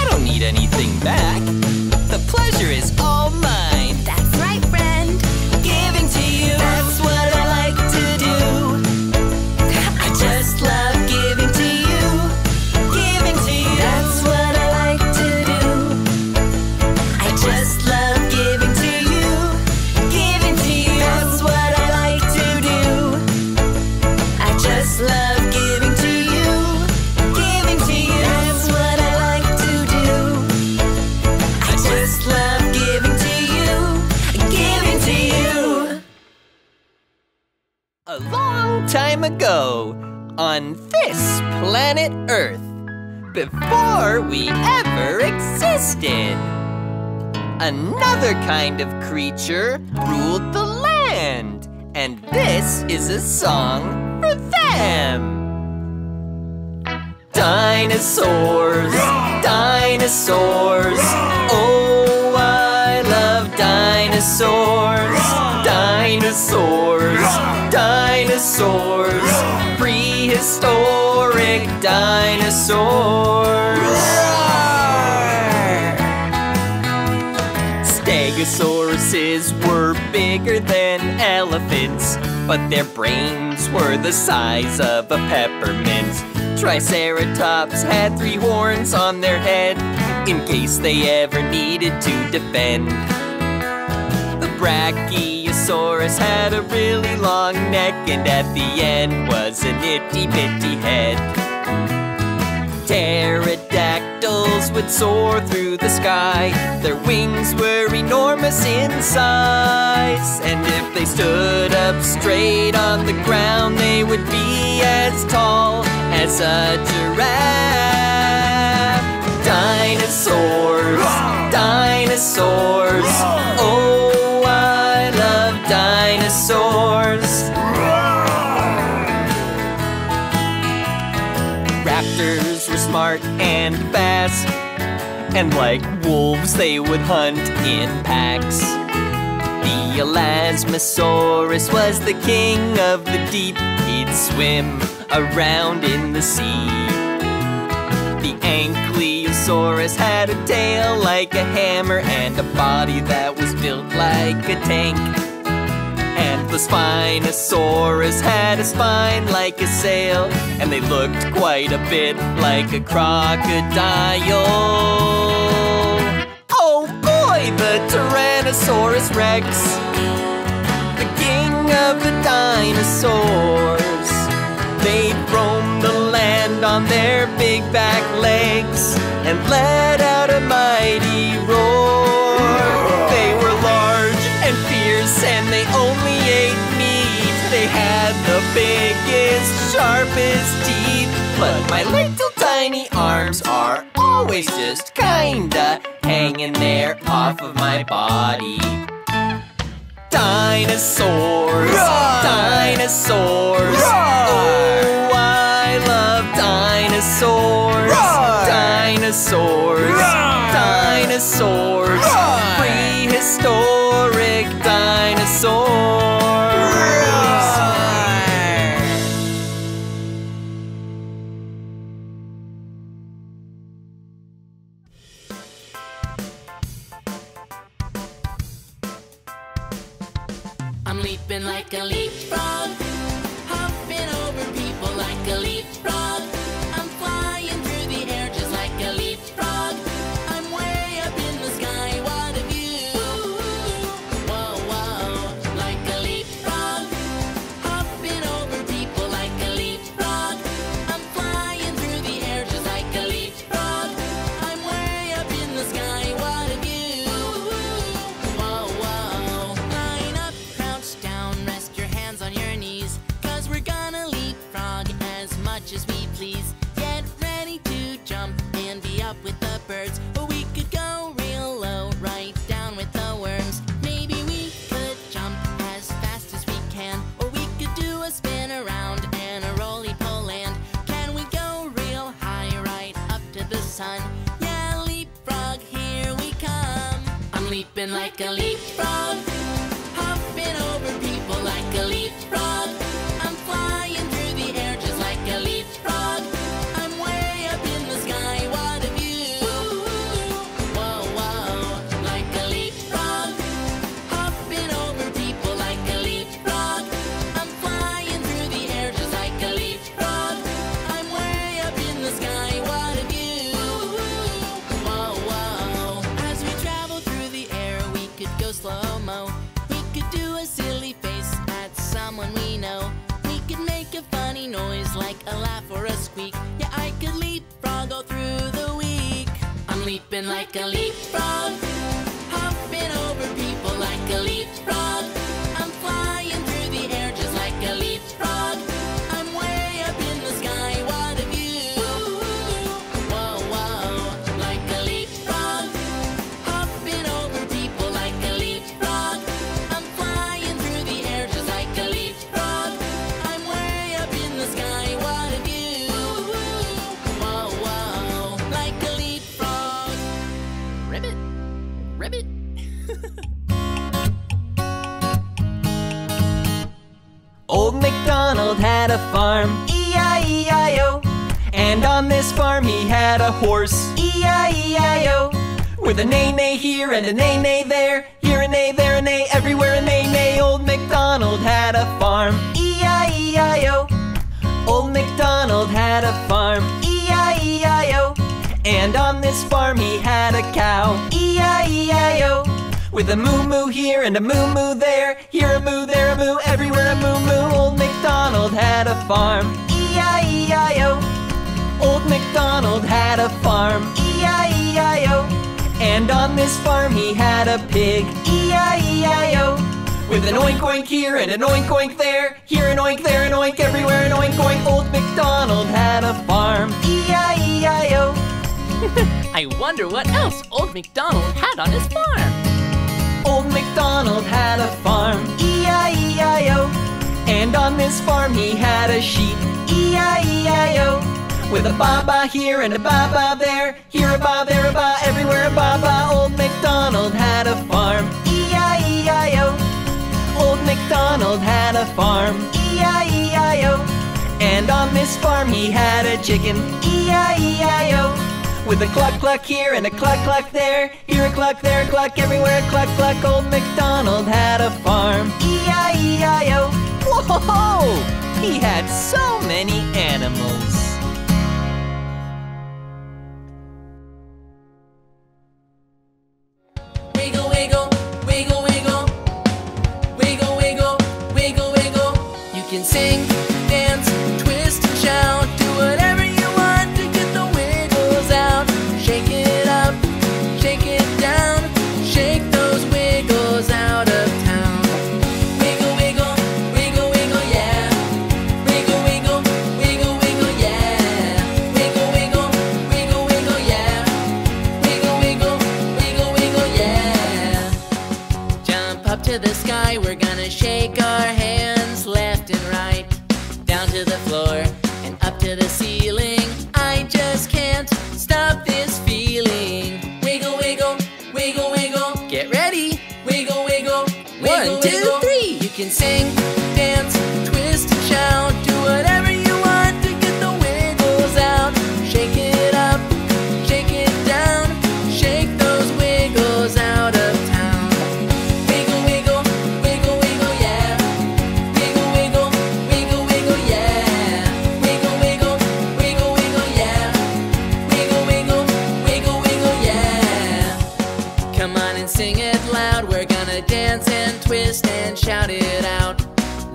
I don't need anything back. The pleasure is all mine. That's right, friend. Giving to you. That's what I like to do. I just love giving to you. Giving to you. That's what I like to do. I just love giving to you. Giving to you. That's what I like to do. I just love giving to you. Giving to you. That's what I like to do. I just love giving to you. Giving to you. A long time ago, on this planet Earth, before we ever existed, another kind of creature ruled the land. And this is a song for them. Dinosaurs, dinosaurs. Oh, I love dinosaurs. Dinosaurs, dinosaurs. Prehistoric dinosaurs. Stegosauruses were bigger than elephants. but their brains were the size of a peppermint. Triceratops had 3 horns on their head in case they ever needed to defend. The Brachiosaurus had a really long neck, and at the end was an itty-bitty head. Pterodactyls would soar through the sky. Their wings were enormous in size, and if they stood up straight on the ground, they would be as tall as a giraffe. Dinosaurs, dinosaurs, oh, I love dinosaurs. Raptors were smart and fast, and like wolves they would hunt in packs. The Elasmosaurus was the king of the deep. He'd swim around in the sea. The Ankylosaurus had a tail like a hammer and a body that was built like a tank. And the Spinosaurus had a spine like a sail, and they looked quite a bit like a crocodile. Oh boy, the Tyrannosaurus Rex, the king of the dinosaurs. They'd roam the land on their big back legs and let out a mighty roar. They were large and fierce, and they only ate meat. They had the biggest, sharpest teeth, but my little tiny arms are always just kinda hanging there off of my body. Dinosaurs, dinosaurs, oh, I love dinosaurs. Dinosaurs, dinosaurs, prehistoric dinosaurs. I'm leaping like a leapfrog, hopping over people like a leapfrog. I'm flying through the air just like a leapfrog. I'm way up in the sky, what a view. Whoa, whoa, like a leapfrog, hopping over people like a leapfrog. I'm flying through the air just like a leapfrog. I'm way up in the sky, what a view. Whoa, whoa, line up, crouch down, rest your hands on your knees, 'cause we're gonna leapfrog as much as we please. Get ready to jump and be up with the birds, but we could go real low, right down with the worms. Maybe we could jump as fast as we can, or we could do a spin around and a roly-poly land. Can we go real high, right up to the sun? Yeah, leapfrog, here we come. I'm leaping like a leapfrog, hopping over people like a leapfrog. I'm flying through the air just like a leapfrog. I'm way up in the sky, what a view. Whoa, whoa, like a leapfrog, hopping over people like a leapfrog. I'm flying through the air just like a leapfrog. I'm way up in the sky, what a view. Whoa, whoa, as we travel through the air, we could go slow-mo. We could do a silly face at someone we know. We could make a funny noise like a laugh or a squeak. Yeah, I could leapfrog all through the week. I'm leaping like a leapfrog, hopping over people like a leapfrog. I'm flying through the air just like a leapfrog. I'm way up in the sky, what a view. Whoa, whoa, like a leapfrog, hopping over people like a leapfrog. I'm flying through the air just like a leapfrog. I'm way up in the sky, what a view. Whoa, whoa, like a leapfrog. Ribbit, ribbit. Old MacDonald had a farm, E-I-E-I-O. And on this farm he had a horse, E-I-E-I-O. With a neigh-neigh here and a neigh-neigh there, here a neigh, there a neigh, everywhere a neigh-neigh. day, old MacDonald had a farm, E-I-E-I-O. Old MacDonald had a farm, E-I-E-I-O. And on this farm he had a cow, E-I-E-I-O. With a moo-moo here and a moo-moo there, here a moo, there a moo, everywhere a moo-moo. Old MacDonald had a farm, E-I-E-I-O. Old MacDonald had a farm, E-I-E-I-O. And on this farm he had a pig, E-I-E-I-O. With an oink-oink here and an oink-oink there, here an oink, there an oink, everywhere an oink-oink. Old MacDonald had a farm, E-I-E-I-O. I wonder what else Old MacDonald had on his farm. Old MacDonald had a farm, E-I-E-I-O. And on this farm he had a sheep, E-I-E-I-O. With a ba-ba here and a ba-ba there, here a ba, there a ba, everywhere a ba-ba. Old MacDonald had a farm, E-I-E-I-O. Old MacDonald had a farm, E-I-E-I-O. And on this farm he had a chicken, E-I-E-I-O. With a cluck-cluck here and a cluck-cluck there, here a cluck, there a cluck, everywhere a cluck-cluck. Old MacDonald had a farm, E-I-E-I-O. Whoa! He had so many animals. Sing, dance, twist and shout, do whatever you want to get the wiggles out. Shake it up, shake it down, shake those wiggles out of town. Wiggle, wiggle, wiggle, wiggle, yeah. Wiggle, wiggle, wiggle, wiggle, yeah. Wiggle, wiggle, wiggle, wiggle, yeah. Wiggle, wiggle, wiggle, wiggle, yeah. Jump up to the sky, we're gonna shake our hands. To the floor and up to the ceiling, I just can't stop this feeling. Wiggle, wiggle, wiggle, wiggle. Get ready. Wiggle, wiggle, wiggle. 1, 2, 3. You can sing, dance, twist and shout, do whatever you want to get the wiggles out. Shake it up, shake it down, shake those wiggles out of town. Wiggle, wiggle, wiggle, wiggle, yeah. Wiggle, wiggle, wiggle, wiggle, yeah. Sing it loud, we're gonna dance and twist and shout it out.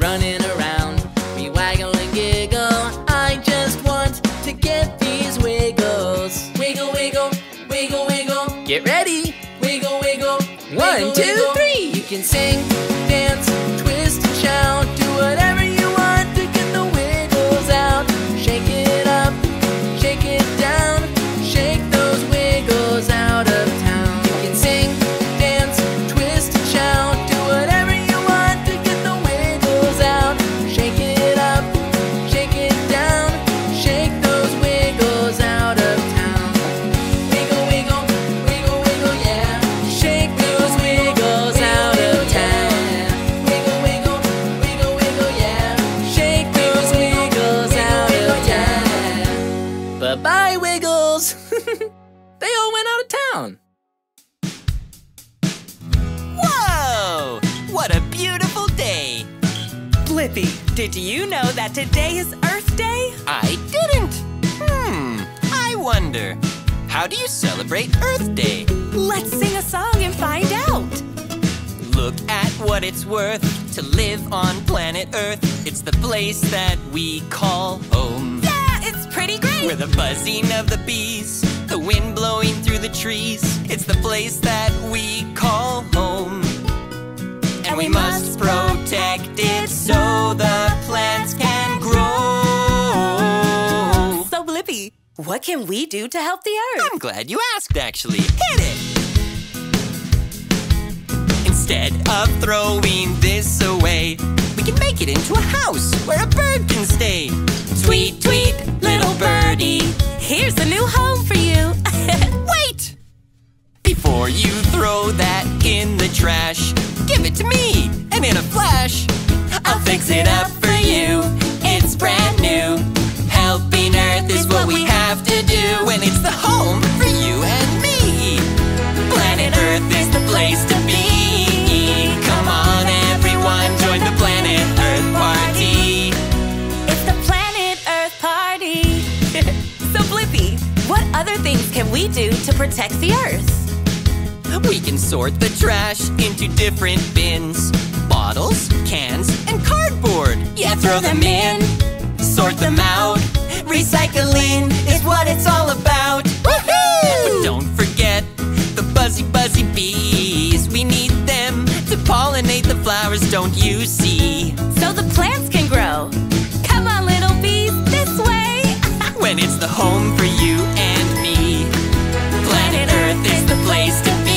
Running around, we waggle and giggle, I just want to get these wiggles. Wiggle, wiggle, wiggle, wiggle. Get ready. Wiggle, wiggle. 1, 2, 3. You can sing, dance, twist and shout, do whatever you want to get the wiggles out. Shake it up, shake it down, shake those wiggles out of town. You can sing, did you know that today is Earth Day? I didn't. I wonder, how do you celebrate Earth Day? Let's sing a song and find out. Look at what it's worth to live on planet Earth. It's the place that we call home. Yeah, it's pretty great. Where the buzzing of the bees, the wind blowing through the trees. It's the place that we call home. And we must protect it so the plants can grow. So, Blippi, what can we do to help the Earth? I'm glad you asked, actually. Hit it! Instead of throwing this away, we can make it into a house where a bird can stay. Tweet, tweet, little birdie, here's a new home for you. Wait! Before you throw that in the trash, give it to me, and in a flash, I'll fix it up for you. It's brand new. Helping Earth is what we have to do, and it's the home for you and me. Planet Earth is the place to be. Come on, everyone. things can we do to protect the Earth? We can sort the trash into different bins. Bottles, cans, and cardboard. Yeah, throw them in, sort them out. Recycling is what it's all about. Woohoo! But don't forget the buzzy, buzzy bees. We need them to pollinate the flowers, don't you see? So the plants can grow. Come on, little bees, this way. When it's the home for you and me, Planet Earth is the place to be.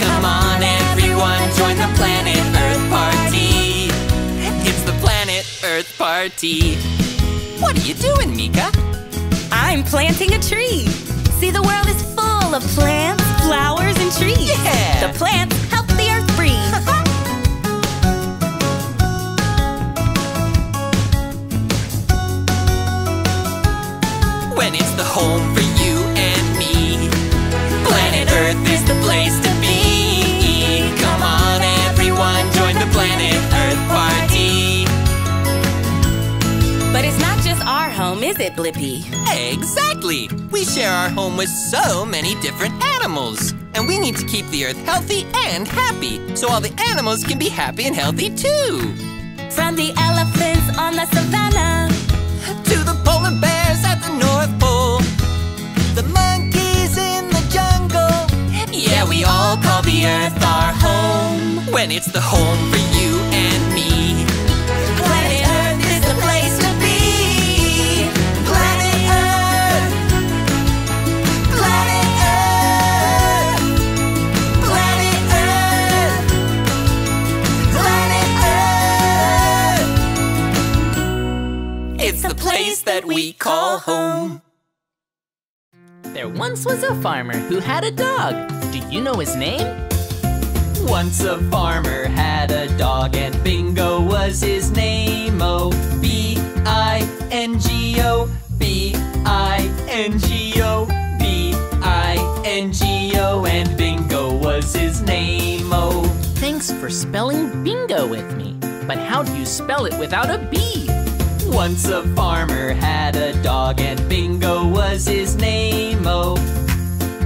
Come on, everyone, join the Planet Earth party. It's the Planet Earth party. What are you doing, Mika? I'm planting a tree. See, the world is full of plants, flowers, and trees. Yeah! The plants help the earth breathe. When it's the home for you and me, Planet Earth is the place to be. Come on, everyone, join the Planet Earth party. But it's not just our home, is it, Blippi? Exactly! We share our home with so many different animals. And we need to keep the Earth healthy and happy, so all the animals can be happy and healthy too. From the elephants on the savannah, to the polar bears at the North Pole, the monkeys in the jungle. Yeah, we all call the Earth our home. When it's the home for you and me, Planet Earth is the place to be. It's the place that we call home. There once was a farmer who had a dog. Do you know his name? Once a farmer had a dog, and Bingo was his name. Oh, B-I-N-G-O, B-I-N-G-O, B-I-N-G-O, and Bingo was his name. Oh, thanks for spelling Bingo with me. But how do you spell it without a B? Once a farmer had a dog, and Bingo was his name. Oh,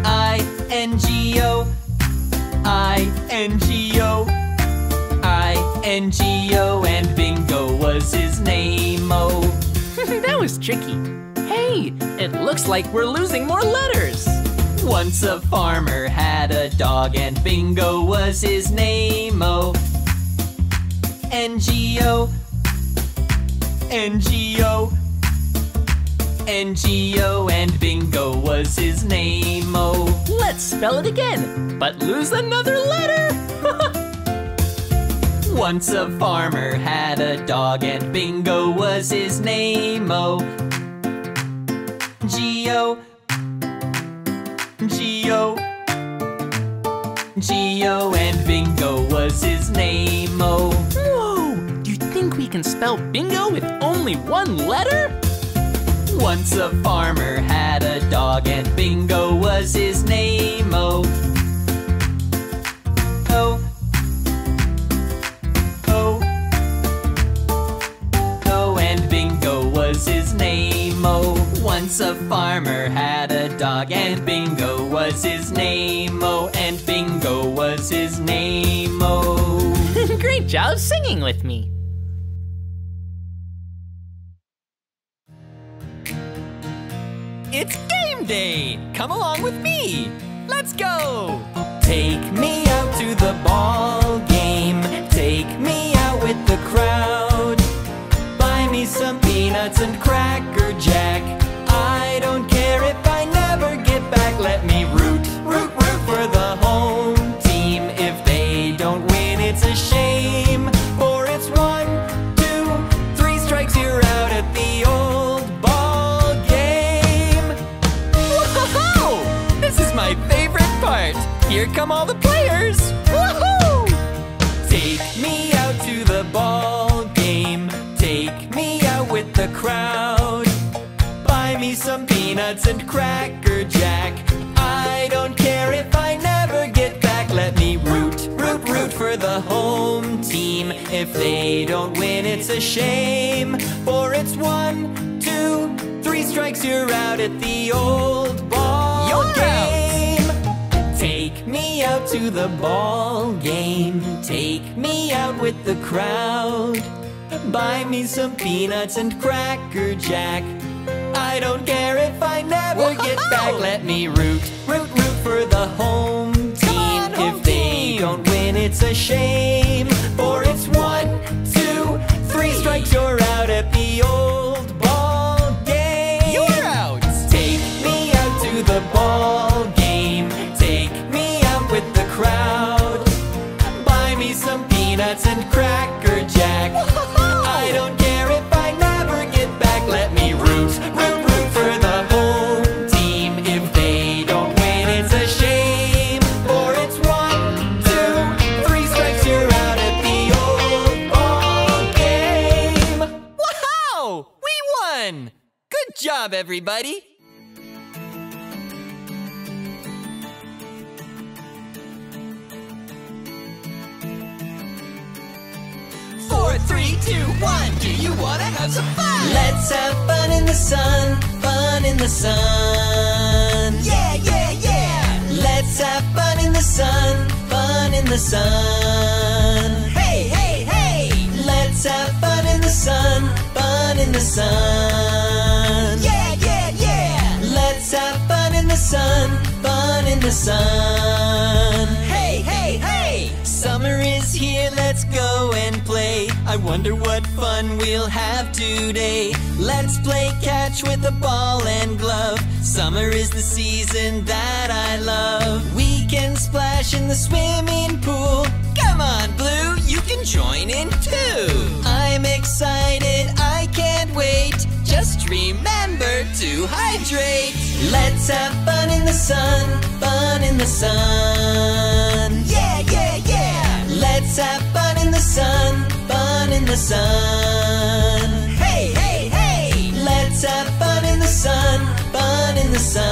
I-N-G-O, I-N-G-O, I-N-G-O, and Bingo was his name. Oh, that was tricky. Hey, it looks like we're losing more letters. Once a farmer had a dog, and Bingo was his name. Oh, N-G-O, N-G-O, N-G-O, and Bingo was his name. Oh, let's spell it again, but lose another letter. Once a farmer had a dog, and Bingo was his name. Oh, G-O, G-O, G-O, and Bingo was his name. Oh, we can spell Bingo with only one letter? Once a farmer had a dog, and Bingo was his name. Oh, oh, oh, oh, and Bingo was his name. Oh, once a farmer had a dog, and Bingo was his name. Oh, and Bingo was his name. Oh, great job singing with me. It's game day! Come along with me! Let's go! Take me out to the ball game. Take me out with the crowd. Buy me some peanuts and Cracker Jack. I don't care if I never get back. Let me root, root, root for the home team. If they don't win, it's a shame. For it's 1, 2, 3 strikes, you're out at the old ball game. My favorite part! Here come all the players! Woohoo! Take me out to the ball game. Take me out with the crowd. Buy me some peanuts and Cracker Jack. I don't care if I never get back. Let me root, root, root for the home team. If they don't win, it's a shame. For it's 1, 2, 3 strikes, you're out at the old ball game. to the ball game. Take me out with the crowd. Buy me some peanuts and Cracker Jack. I don't care if I never get back. Let me root, root, root for the home team. On, home if they team. Don't win, it's a shame. For it's 1, 2, 3 strikes, you're out at the old ball game. You're out! Take me out to the ball game. Take me out with the crowd. Buy me some peanuts and Cracker Jack. I don't care if I never get back. Let me root, root, root for the home team. If they don't win, it's a shame. For it's 1, 2, 3 strikes, you're out at the old ball game. Wow! We won! Good job, everybody! Do you want to have some fun? Let's have fun in the sun, fun in the sun. Yeah, yeah, yeah! Let's have fun in the sun, fun in the sun. Hey, hey, hey! Let's have fun in the sun, fun in the sun. Yeah, yeah, yeah! Let's have fun in the sun, fun in the sun. Hey, hey, hey! Summer is here, let's go and play. I wonder what fun we'll have today. Let's play catch with a ball and glove. Summer is the season that I love. We can splash in the swimming pool. Come on, Blue, you can join in too. I'm excited, I can't wait. Just remember to hydrate. Let's have fun in the sun, fun in the sun. Yeah, yeah, yeah! Let's have fun in the sun, fun in the sun. Hey, hey, hey! Let's have fun in the sun, fun in the sun.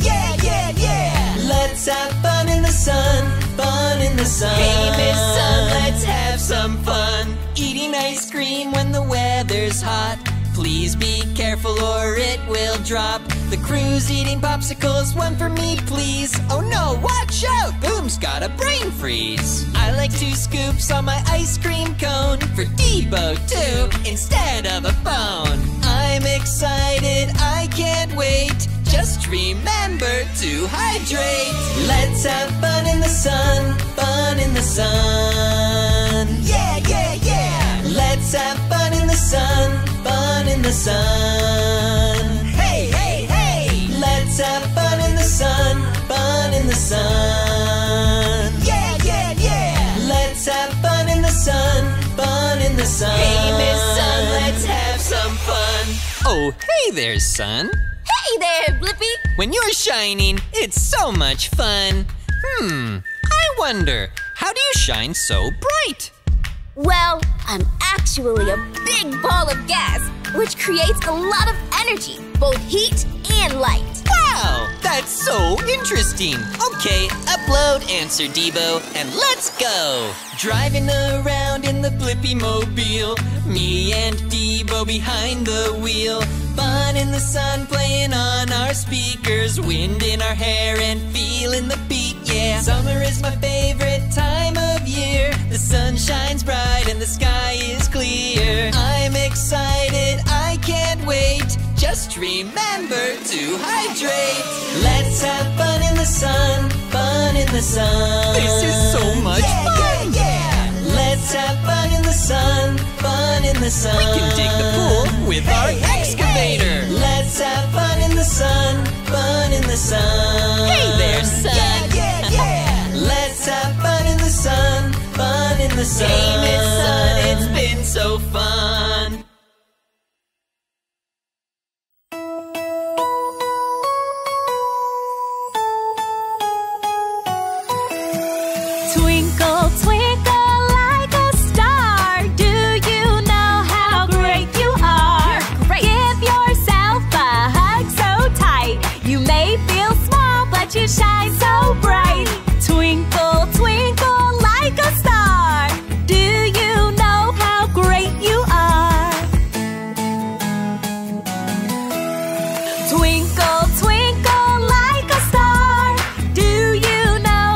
Yeah, yeah, yeah! Let's have fun in the sun, fun in the sun. Hey, Miss Sun, let's have some fun. Eating ice cream when the weather's hot. Please be careful or it will drop. The crew's eating popsicles, one for me, please. Oh no, watch out! Boom's got a brain freeze. I like 2 scoops on my ice cream cone. For Debo, 2 instead of a phone. I'm excited, I can't wait. Just remember to hydrate. Let's have fun in the sun, fun in the sun. Yeah, yeah, yeah! Let's have fun in the sun, fun in the sun. Hey, hey, hey! Let's have fun in the sun, fun in the sun. Yeah, yeah, yeah! Let's have fun in the sun, fun in the sun. Hey, Miss Sun, let's have some fun. Oh, hey there, Sun. Hey there, Blippi! When you're shining, it's so much fun. I wonder, how do you shine so bright? Well, I'm actually a big ball of gas, which creates a lot of energy, both heat and light. Wow, that's so interesting. Okay, upload answer, Debo, and let's go. Driving around in the Blippi-mobile, me and Debo behind the wheel. Fun in the sun, playing on our speakers. Wind in our hair and feeling the beat, yeah. Summer is my favorite time of year. The sun shines bright and the sky is clear. I'm excited, I can't wait. Just remember to hydrate. Let's have fun in the sun, fun in the sun. This is so much fun! Yeah, yeah, yeah! Let's have fun in the sun, fun in the sun. We can dig the pool with our excavator. Hey. Let's have fun in the sun, fun in the sun. Hey there, Sun! Yeah, yeah, yeah! Let's have fun in the sun, fun in the sun. Hey, Miss Sun, it's been so fun. Shine so bright. Twinkle, twinkle like a star. Do you know how great you are? Twinkle, twinkle like a star. Do you know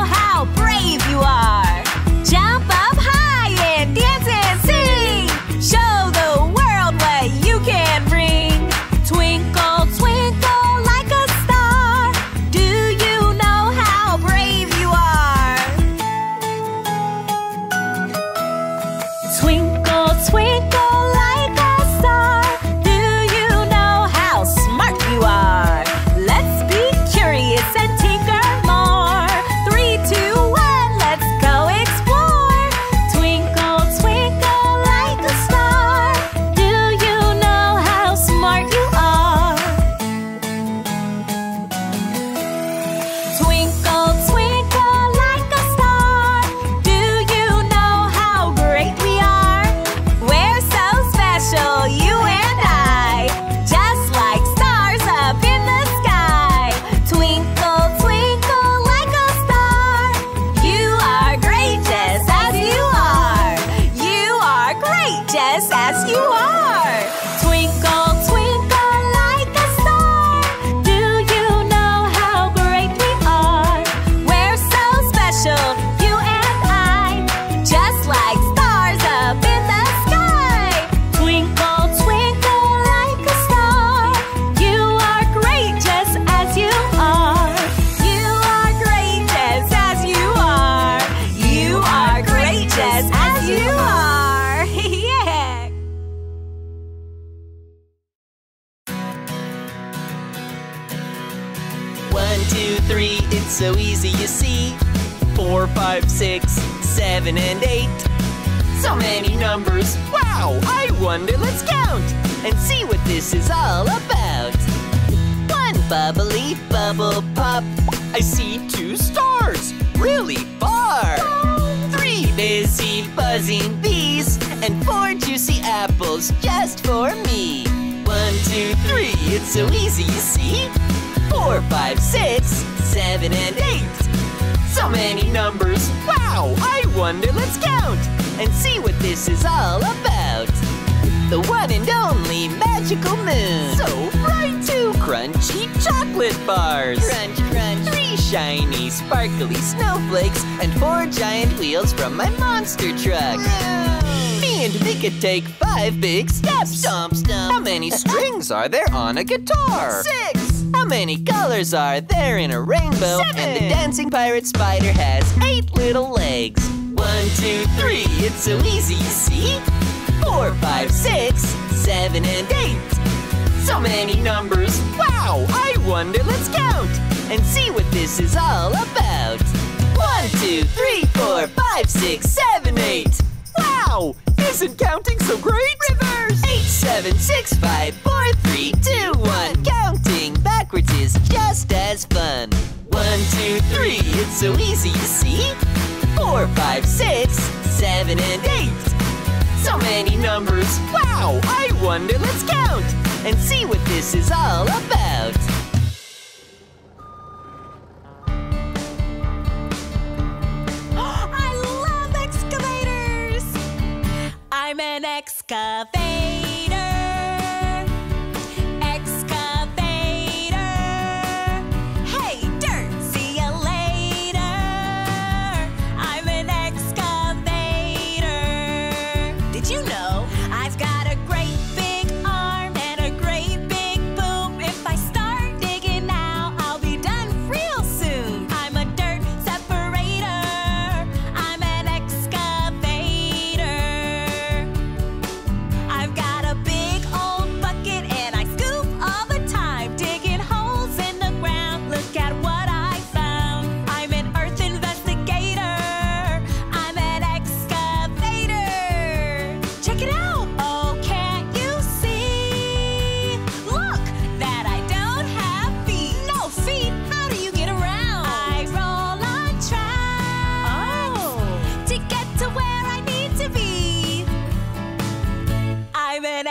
1, 2, 3, it's so easy you see. 4, 5, 6, 7, and 8. So many numbers, wow, I wonder, let's count and see what this is all about. 1 bubbly bubble pop, I see 2 stars, really far. 3 busy buzzing bees, and 4 juicy apples just for me. 1, 2, 3, it's so easy you see. 4, 5, 6, 7, and 8. So many numbers, wow, I wonder, let's count and see what this is all about. The one and only magical moon, so bright. 2 crunchy chocolate bars, crunch crunch. 3 shiny sparkly snowflakes, and 4 giant wheels from my monster truck. Whoa. Me and Mika take 5 big steps. Stomp, stomp. How many strings are there on a guitar? 6. How many colors are there in a rainbow? 7. And the dancing pirate spider has 8 little legs. 1, 2, 3, it's so easy you see. 4, 5, 6, 7, and 8. So many numbers, wow, I wonder, let's count and see what this is all about. 1, 2, 3, 4, 5, 6, 7, 8. Wow, isn't counting so great? Reverse! 8, 7, 6, 5, 4, 3, 2, 1. Counting backwards is just as fun. 1, 2, 3, it's so easy you see. 4, 5, 6, 7, and 8. So many numbers, wow, I wonder, let's count and see what this is all about. I'm an excavator, excavator. Hey, dirt, see you later. I'm an excavator. Did you know I've got a great big arm and a great big boom? If I start digging now, I'll be done real soon. I'm a dirt separator. I'm an excavator.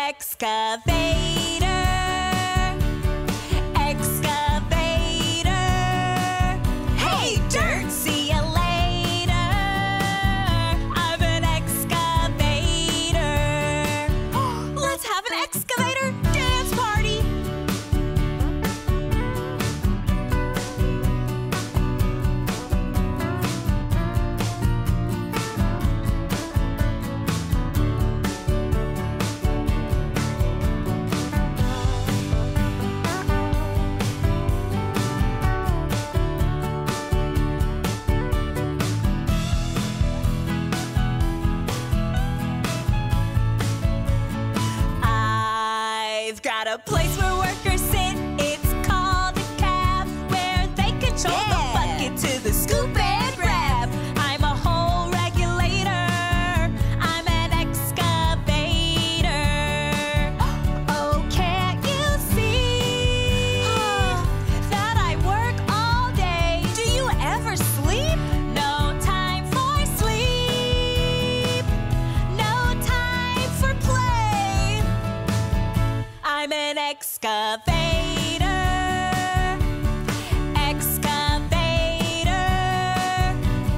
Excavator, excavator. Hey, dirt, see you later. I'm an excavator. Let's have an excavator dance party. A place where workers sit, it's called a cab, where they control the bucket to the scoop and grab. I'm a hole regulator, I'm an excavator. Oh, can't you see that I work all day? Do you ever sleep? No time for sleep, no time for play. I'm an excavator, excavator.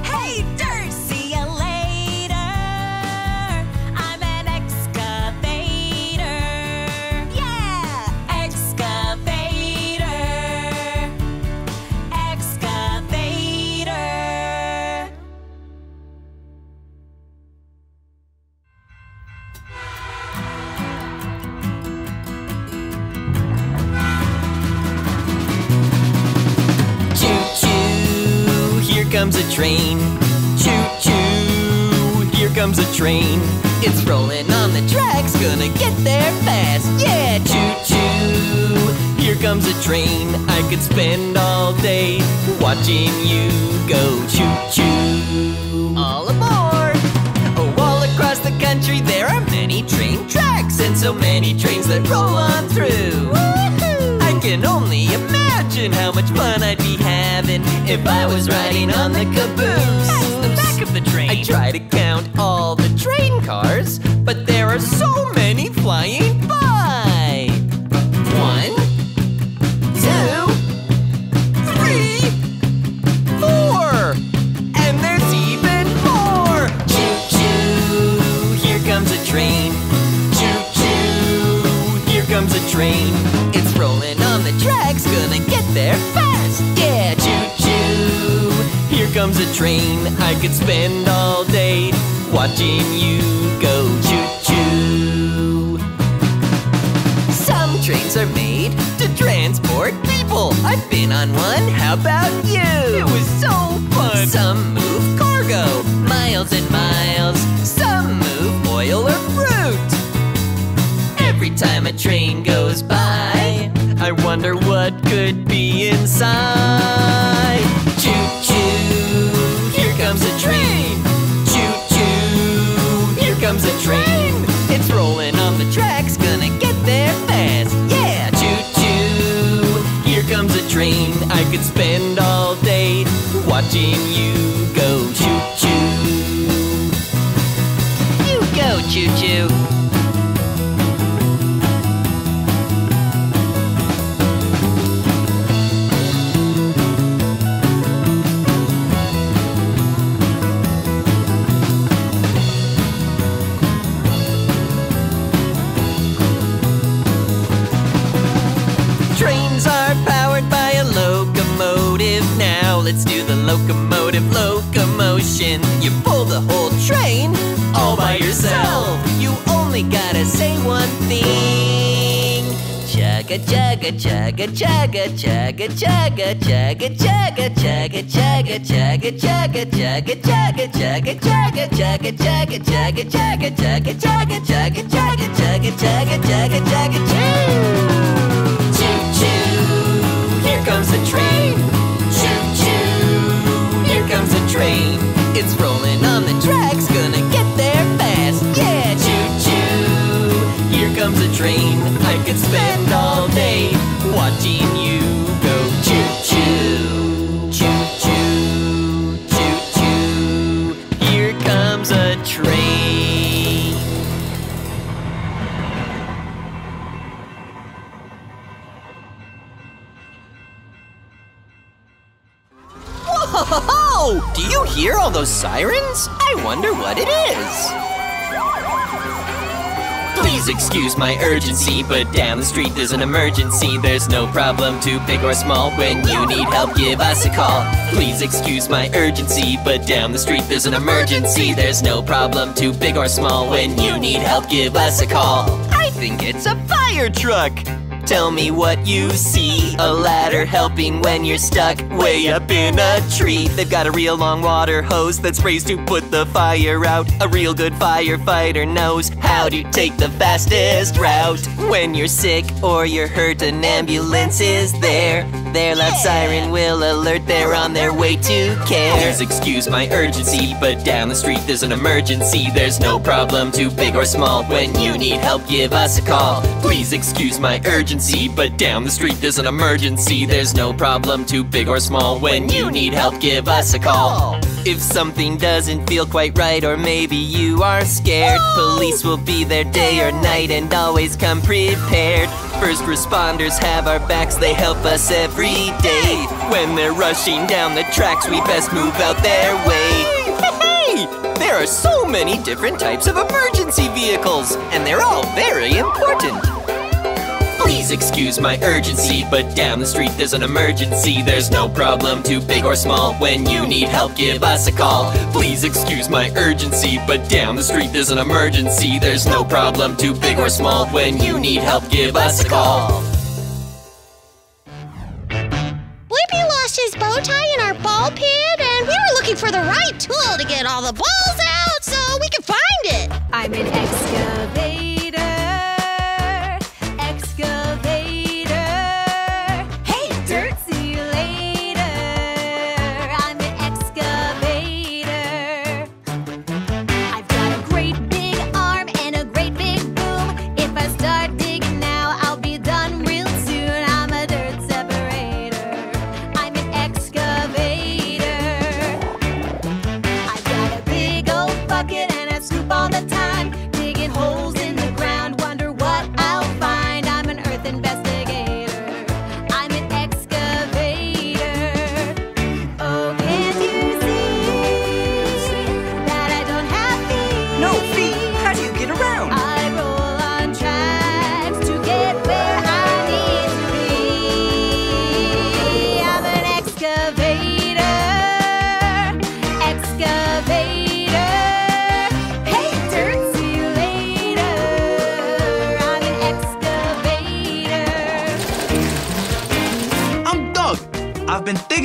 Hey, dirt, see you later. I'm an excavator. Yeah, excavator, excavator. Here comes a train, choo-choo, here comes a train. It's rolling on the tracks, gonna get there fast, yeah, choo-choo. Here comes a train. I could spend all day watching you go choo-choo. All aboard! Oh, all across the country there are many train tracks, and so many trains that roll on through. I can only imagine how much fun I'd be having if I was riding on the caboose. That's the back of the train. I try to count all the train cars, but there are so many flying by. 1, 2, 3, 4, and there's even more. Choo-choo, here comes a train. Choo-choo, here comes a train. It's rolling on the tracks, gonna get there fast. Yeah, choo-choo, here comes a train. I could spend all day watching you go choo-choo. Some trains are made to transport people. I've been on one, how about you? It was so fun! Some move cargo, miles and miles. Some move oil or fruit. Every time a train goes by, I wonder what could be inside. Choo-choo, here comes a train. Comes a train. It's rolling on the tracks, gonna get there fast. Yeah, choo-choo, here comes a train. I could spend all day watching you go choo-choo. You go choo-choo. Let's do the locomotive locomotion. You pull the whole train all by yourself. You only gotta say one thing. Chugga chugga chugga chugga chugga chugga chugga chugga chugga chugga chugga chugga chugga chugga chugga chugga chugga chugga chugga chugga chugga chugga chugga chugga chugga chugga chugga chugga choo. Choo choo, here comes the train. Comes a train. It's rolling on the tracks, gonna get there fast. Yeah, choo-choo, here comes a train. I could spend all day watching you go choo-choo. Choo-choo, choo-choo, here comes a train. Whoa-ho-ho! Oh, do you hear all those sirens? I wonder what it is. Please excuse my urgency, but down the street there's an emergency. There's no problem too big or small. When you need help, give us a call. Please excuse my urgency, but down the street there's an emergency. There's no problem too big or small. When you need help, give us a call. I think it's a fire truck. Tell me what you see. A ladder helping when you're stuck way up in a tree. They've got a real long water hose that sprays to put the fire out. A real good firefighter knows how to take the fastest route. When you're sick or you're hurt, an ambulance is there. Their loud siren will alert, they're on their way to care. There's excuse my urgency, but down the street there's an emergency. There's no problem too big or small. When you need help, give us a call. Please excuse my urgency, but down the street there's an emergency. There's no problem too big or small. When you need help, give us a call. If something doesn't feel quite right, or maybe you are scared, police will be there day or night and always come prepared. First responders have our backs, they help us every day. When they're rushing down the tracks, we best move out their way. Hey! There are so many different types of emergency vehicles, and they're all very important. Please excuse my urgency, but down the street there's an emergency. There's no problem too big or small. When you need help, give us a call. Please excuse my urgency, but down the street there's an emergency. There's no problem too big or small. When you need help, give us a call. Blippi lost his bow tie in our ball pit, and we were looking for the right tool to get all the balls out so we could find it. I'm an excavator.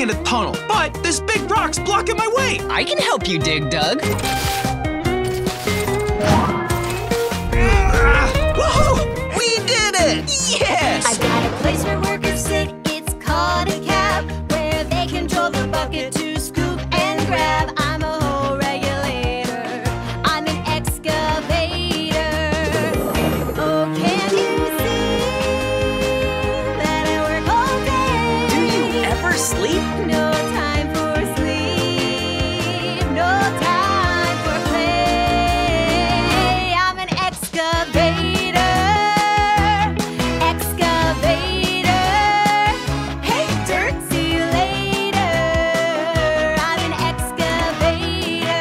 in a tunnel, but this big rock's blocking my way. I can help you dig, Doug. Whoa! We did it! Yes! I've got a place where workers sit. It's called a cab, where they control the bucket to scoop and grab. I'm a whole regulator. I'm an excavator. Oh, can you see that I work all day? Do you ever sleep? No time for sleep. No time for play. I'm an excavator. Hey, Dirt, see you later. I'm an excavator.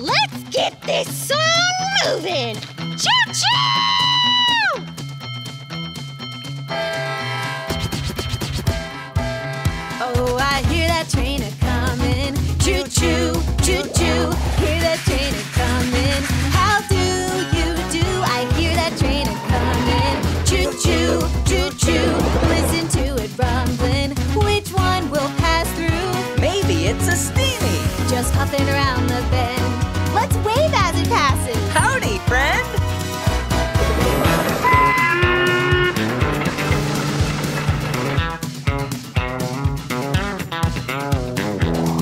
Let's get this song moving. Choo-choo! Just puffing around the bend. Let's wave as it passes. Howdy, friend!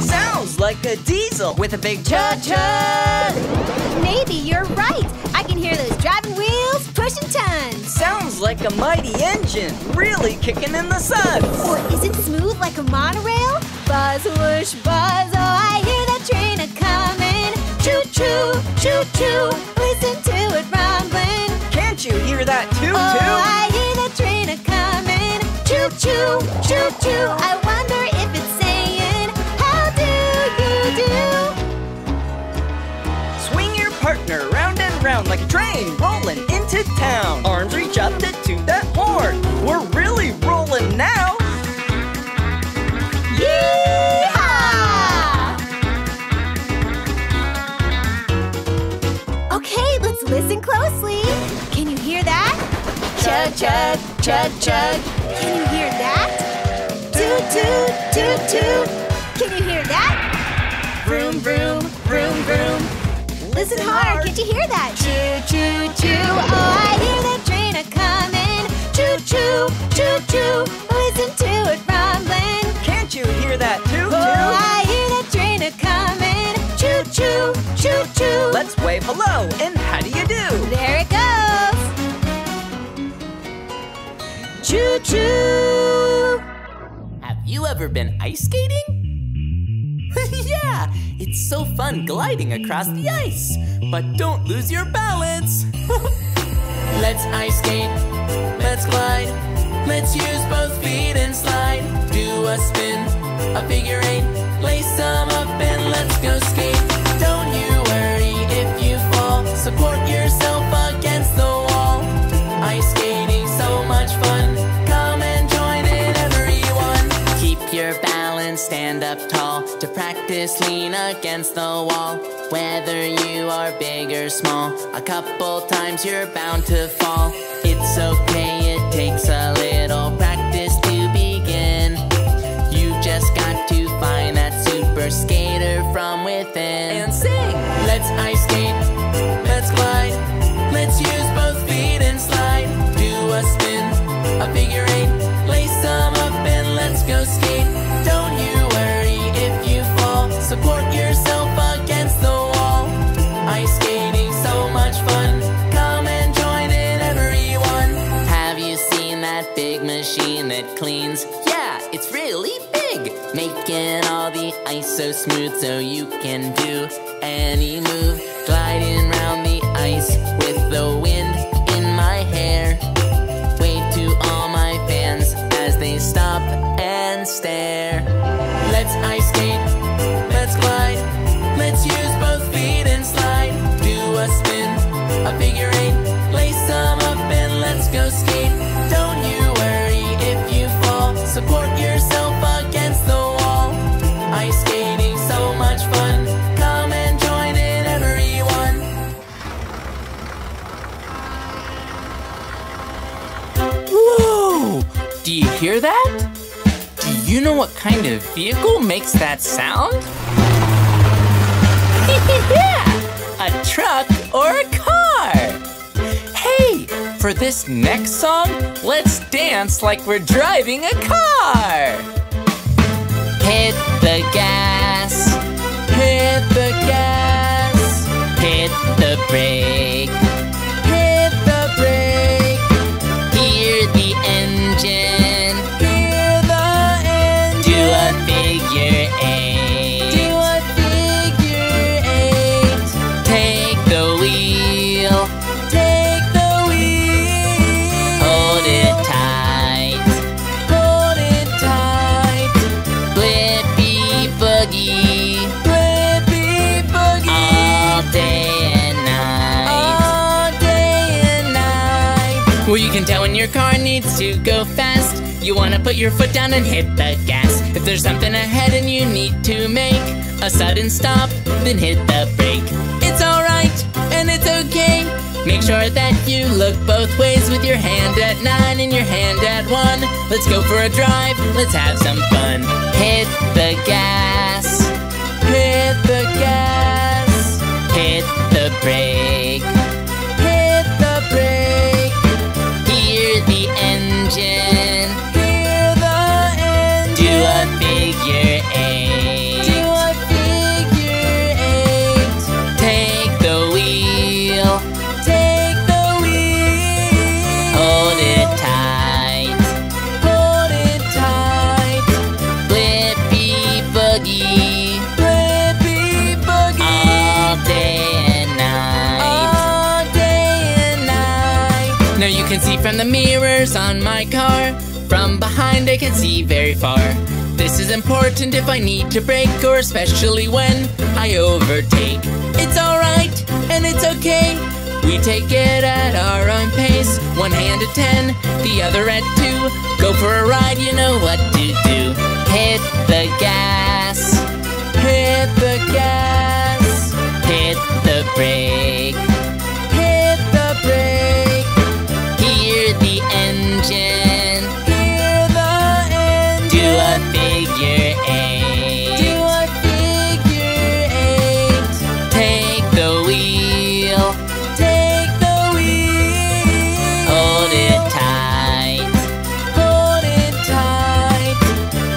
Sounds like a diesel with a big cha-cha. Maybe you're right. I can hear those driving wheels pushing tons. Sounds like a mighty engine really kicking in the sun. Or is it smooth like a monorail? Buzz, whoosh, buzz, oh, I hear that train a-comin'. Choo-choo, choo-choo, listen to it rumbling. Can't you hear that too? Oh, I hear that train a-comin'. Choo-choo, choo-choo, I wonder if it's saying, how do you do? Swing your partner round and round like a train rolling into town. Arms reach up to toot that horn. We're really rolling now. Yee-haw! Okay, let's listen closely. Can you hear that? Chug, chug, chug, chug. Can you hear that? Toot, toot, toot, toot. Can you hear that? Vroom, vroom, vroom, vroom. Listen hard. Can't you hear that? Choo, choo, choo. Oh, I hear that train a-comin'. Choo, choo, choo, choo. Listen to it rumbling. Can't you hear that too? Oh, I hear that train a-comin'. Choo-choo, choo-choo. Let's wave hello and how do you do? There it goes. Choo-choo. Have you ever been ice skating? Yeah, it's so fun gliding across the ice. But don't lose your balance. Let's ice skate, let's glide. Let's use both feet and slide. Do a spin, a figure eight. Lace some up and let's go skate. Don't you worry if you fall. Support yourself against the wall. Ice skating, so much fun. Come and join in, everyone. Keep your balance, stand up tall. To practice, lean against the wall. Whether you are big or small, a couple times you're bound to fall. It's okay. Takes a little practice to begin. You just got to find that super skater from within. And sing! Let's ice skate, let's glide. Let's use both feet and slide. Do a spin, a figure eight. Lace some up and let's go skate. Don't you worry if you fall. Support yourself against the wall. Ice skating, so much fun. Big machine that cleans. Yeah, it's really big. Making all the ice so smooth so you can do any move. Gliding round the ice with the wind in my hair. Wave to all my fans as they stop and stare. Let's ice skate, let's glide. Let's use both feet and slide. Do a spin, a figure eight. Lace them up and let's go skate. Don't you worry if you fall. Support yourself against the wall. Ice skating, so much fun. Come and join in, everyone. Do you hear that? Do you know what kind of vehicle makes that sound? Yeah! A truck or a car! Hey, for this next song, let's dance like we're driving a car! Hit the gas, hit the gas, hit the brake, hit the brake. Hear the engine, hear the engine. Do a figure eight, do a figure eight. Take the wheel, take the wheel. Hold it tight, hold it tight. Blippi boogie, blippi boogie. All day and night. Well, you can tell when your car needs to go fast. You wanna put your foot down and hit the gas. If there's something ahead and you need to make a sudden stop, then hit the brake. It's alright and it's okay. Make sure that you look both ways with your hand at 9 and your hand at 1. Let's go for a drive, let's have some fun. Hit the gas, hit the gas, hit the brake, hit the brake. Hear the engine, hear the engine. Do a figure eight, do a figure eight. Take the wheel, take the wheel. Hold it tight, blippi boogie, blippi boogie. All day and night, all day and night. Now you can see from the mirrors on my car, from behind I can see very far. This is important if I need to brake, or especially when I overtake. It's alright and it's okay. We take it at our own pace. One hand at 10, the other at 2. Go for a ride, you know what to do. Hit the gas, hit the gas, hit the brake, hit the brake. Hear the engine, hear the engine. Do a figure eight, do a figure eight. Take the wheel, take the wheel. Hold it tight,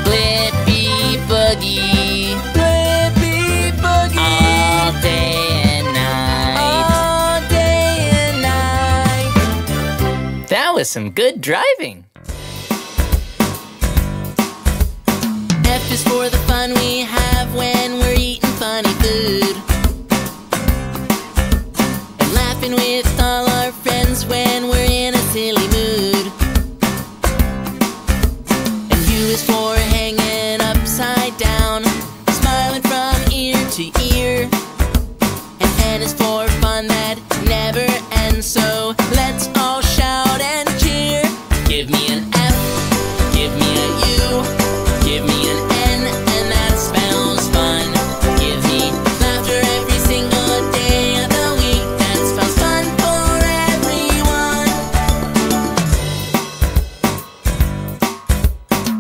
blippi boogie, blippi boogie. All day and night, all day and night. That was some good driving. F is for the fun we have when we're eating funny food, and laughing with all our friends when we're in a silly mood. And U is for hanging upside down, smiling from ear to ear. And N is for fun that never ends, so let's all shout and cheer. Give me an F, give me a U, give me an N, and that spells fun. Give me laughter every single day of the week, that spells fun for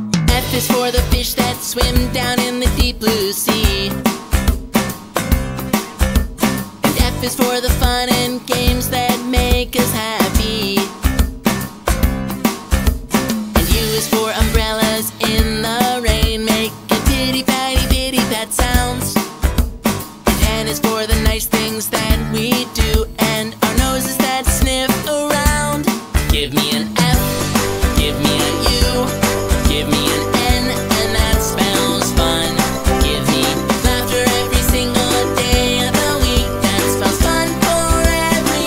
everyone. F is for the fish that swim down in the deep blue sea, and F is for the fun and games that make us happy. And U is for umbrellas in the rain, making pitty pat sounds. And N is for the nice things that we do, and our noses that sniff around. Give me an F, give me a U, give me an N, and that spells fun. Give me laughter every single day of the week, that spells fun for everyone.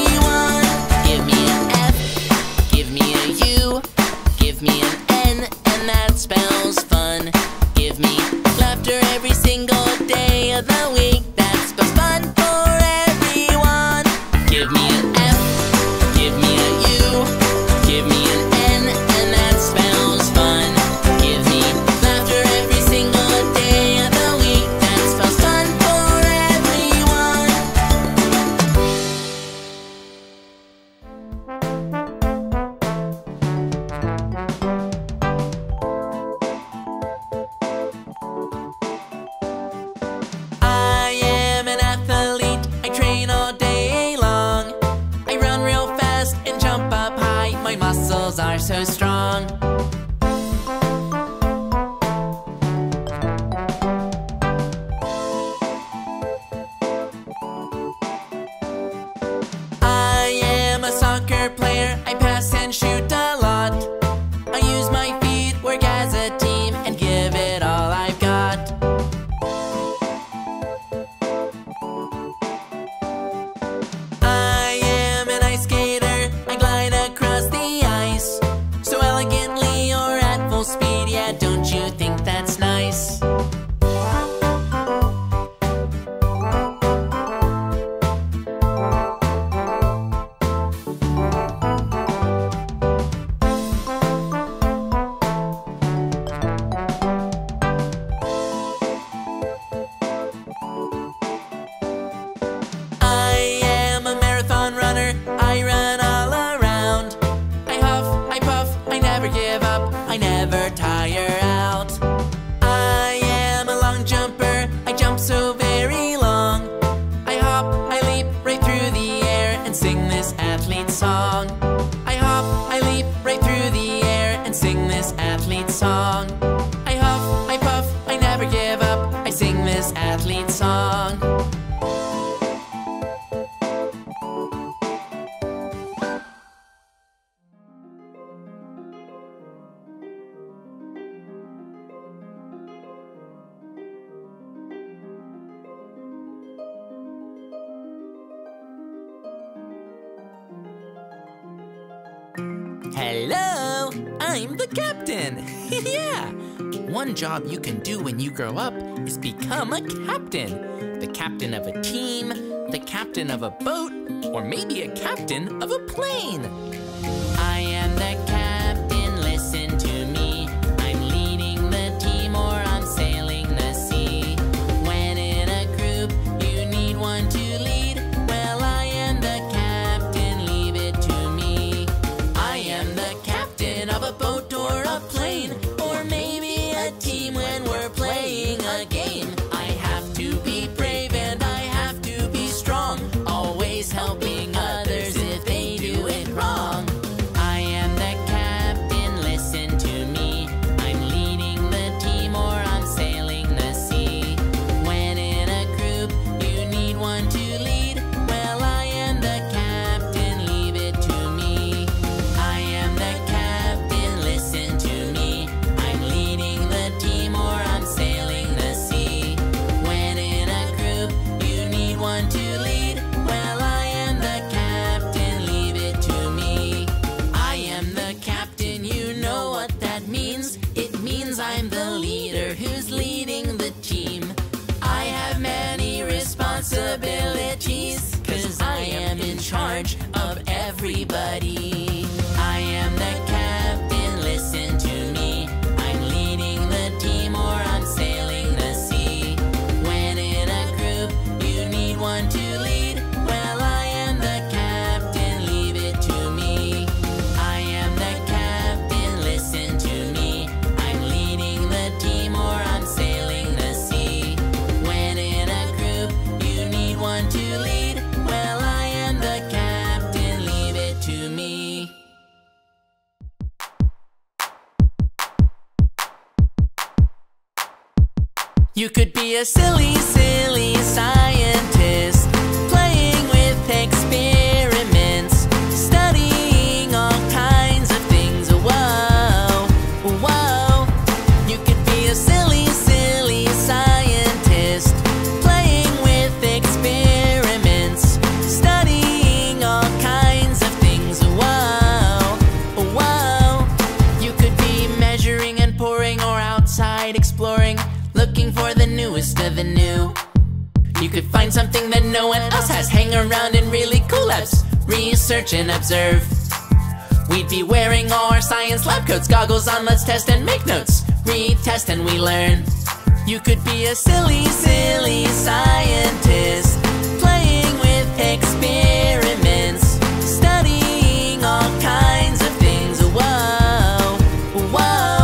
muscles are so strong. I am a soccer player. I pass and shoot a lot. I use my feet, work as a team, and give it all I've got. Speed, yeah, don't you think that's nice? I am a marathon runner. I run all around. I huff, I puff, I never give up, I never tire out. I am a long jumper. I jump so very long. I hop, I leap right through the air and sing this athlete song. I hop, I leap right through the air and sing this athlete song. I huff, I puff, I never give up, I sing this athlete song. Hello, I'm the captain. Yeah! One job you can do when you grow up is become a captain. The captain of a team, the captain of a boat, or maybe a captain of a plane. I am the captain, listen to me. I'm leading the team or I'm sailing the sea. When in a group, you need one to lead. Well, I am the captain, leave it to me. Of a boat or a plane, or maybe a team when we're playing a game. I have to be brave and I have to be strong, always helping others if they do it wrong. I am the captain, listen to me. I'm leading the team or I'm sailing the sea. When in a group, you need one to lead. Well, I am the captain, leave it to me. I am the captain. I'm the leader who's leading the team. I have many responsibilities, 'cause I am in charge of everybody. I am the captain, listen to me. I'm leading the team or I'm sailing the sea. When in a group, you need one to lead. Well, I am the captain, leave it to me. I am the captain, listen to me. You could be a silly, silly scientist, playing with experiments, studying all kinds of things. Whoa, whoa. You could be a silly, silly scientist, playing with experiments, studying all kinds of things. Whoa, whoa. You could be measuring and pouring, or outside exploring, looking for the newest of the new. You could find something that no one else has. Hang around in really cool labs, research and observe. We'd be wearing all our science lab coats, goggles on, let's test and make notes, retest and we learn. You could be a silly, silly scientist, playing with experiments, studying all kinds of things. Whoa, whoa.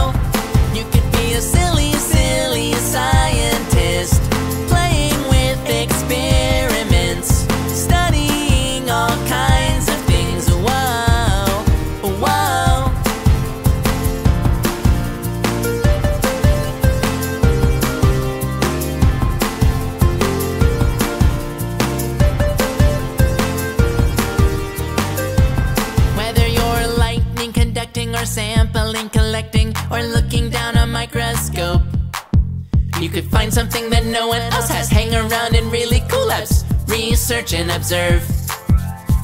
You could be a silly, silly scientist, playing with experiments, studying all kinds of things. Whoa, whoa. or sampling, collecting, or looking down a microscope. You could find something that no one else has. Hang around in really cool labs, research and observe.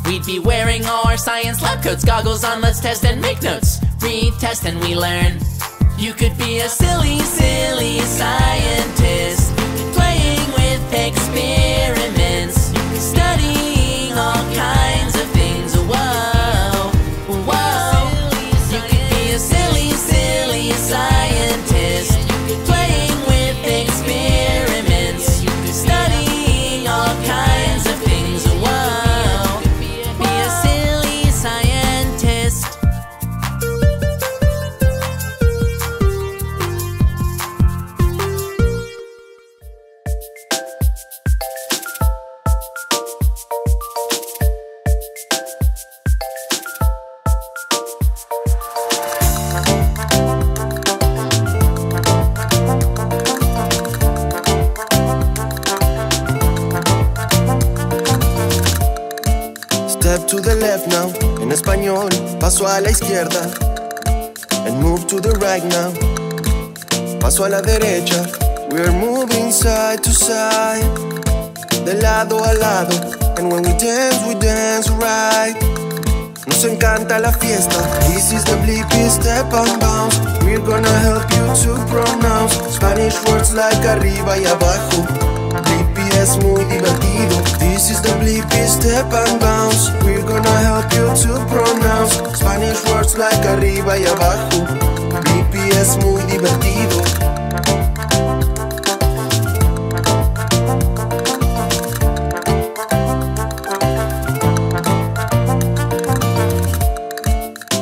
We'd be wearing all our science lab coats, goggles on, let's test and make notes, retest and we learn. You could be a silly, silly scientist, playing with experiments, studying all kinds of things. Whoa, whoa. You could be a silly, silly scientist, playing with experiments, studying all kinds of things. Whoa, be a silly scientist. To the left now, en español. Paso a la izquierda, and move to the right now. Paso a la derecha. We're moving side to side, de lado a lado. And when we dance right. Nos encanta la fiesta. This is the Blippi Step and Bounce. We're gonna help you to pronounce Spanish words like arriba y abajo. Es muy divertido. This is the Blippi Step and Bounce. We're gonna help you to pronounce Spanish words like arriba y abajo. Blippi es muy divertido.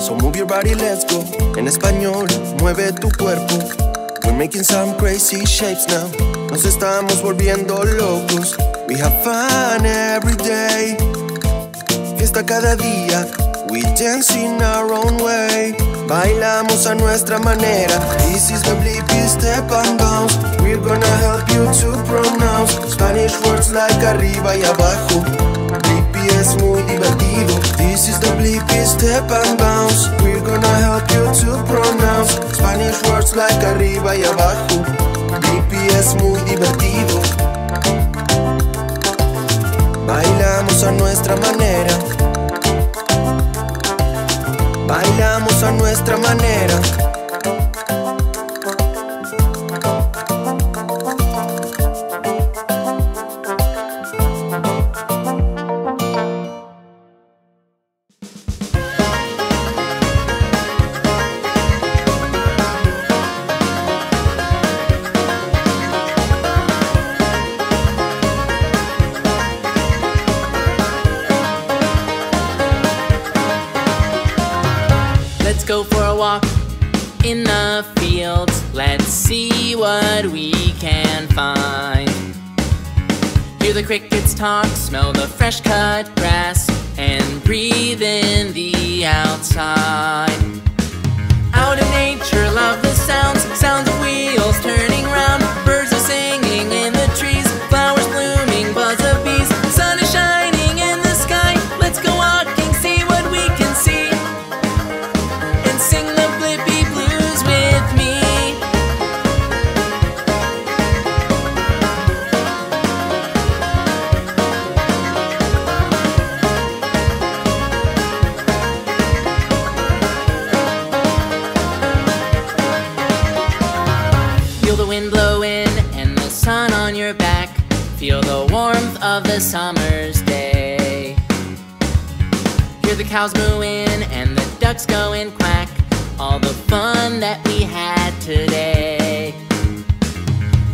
So move your body, let's go. En español, mueve tu cuerpo. We're making some crazy shapes now. Nos estamos volviendo locos. We have fun every day. Fiesta cada día. We dance in our own way. Bailamos a nuestra manera. This is the Blippi Step and Bounce. We're gonna help you to pronounce Spanish words like arriba y abajo. Blippi es muy divertido. This is the Blippi Step and Bounce. We're gonna help you to pronounce Spanish words like arriba y abajo. Blippi es muy divertido. Bailamos a nuestra manera. Bailamos a nuestra manera. Let's go for a walk in the fields. Let's see what we can find. Hear the crickets talk, smell the fresh cut grass, and breathe in the outside. Out in nature, love the sounds, sounds of wheels turning round, birds are singing in the trees, flowers blooming, buzz of bees, the sun is shining in the sky. Let's go walking. Feel the warmth of the summer's day. Hear the cows mooing and the ducks going quack. All the fun that we had today.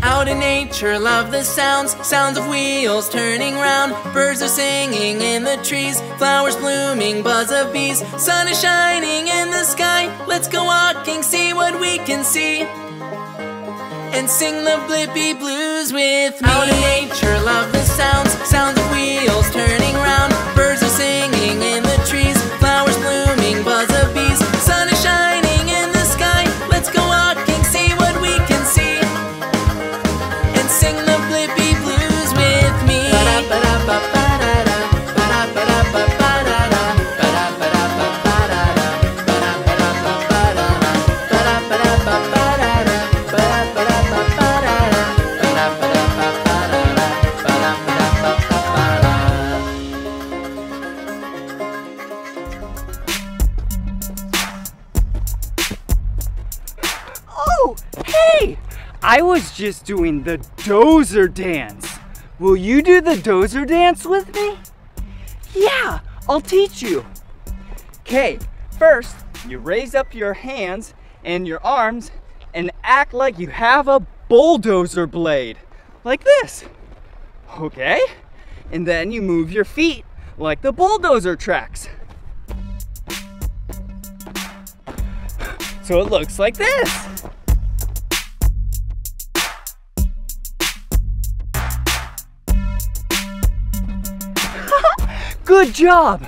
Out in nature, love the sounds, sounds of wheels turning round, birds are singing in the trees, flowers blooming, buzz of bees, sun is shining in the sky. Let's go walking, see what we can see, and sing the Blippi Blues with me. Out in nature, love the sounds, sounds of wheels turning round, birds are singing in the trees, flowers blooming, buzz of bees, sun is shining in the sky. Let's go walking, see what we can see, and sing the Blippi Blues with me. Oh, hey! I was just doing the dozer dance. Will you do the dozer dance with me? Yeah, I'll teach you. Okay, first you raise up your hands and your arms and act like you have a bulldozer blade, like this. Okay, and then you move your feet like the bulldozer tracks. So it looks like this. Good job!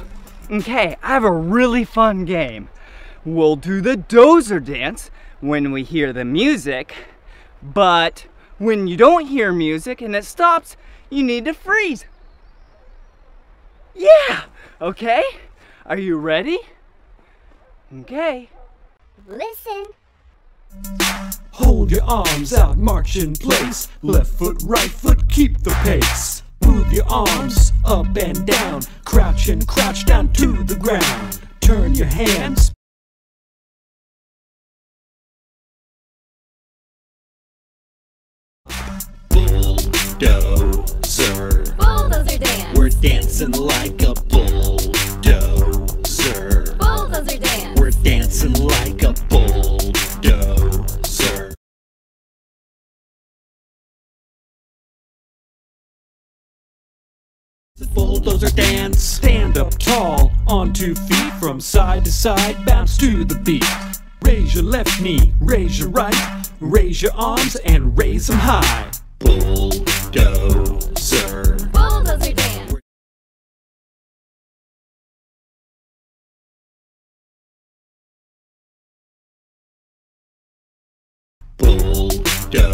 Okay, I have a really fun game. We'll do the dozer dance when we hear the music, but when you don't hear music and it stops, you need to freeze. Yeah! Okay, are you ready? Okay. Listen. Hold your arms out, march in place. Left foot, right foot, keep the pace. Move your arms up and down, crouch and crouch down to the ground. Turn your hands. Bulldozer. Bulldozer dance. We're dancing like a bulldozer. Bulldozer dance. We're dancing like a bulldozer. Bulldozer dance. Stand up tall on 2 feet, from side to side, bounce to the beat. Raise your left knee, raise your right, raise your arms and raise them high. Bulldozer. Bulldozer dance. Bulldozer.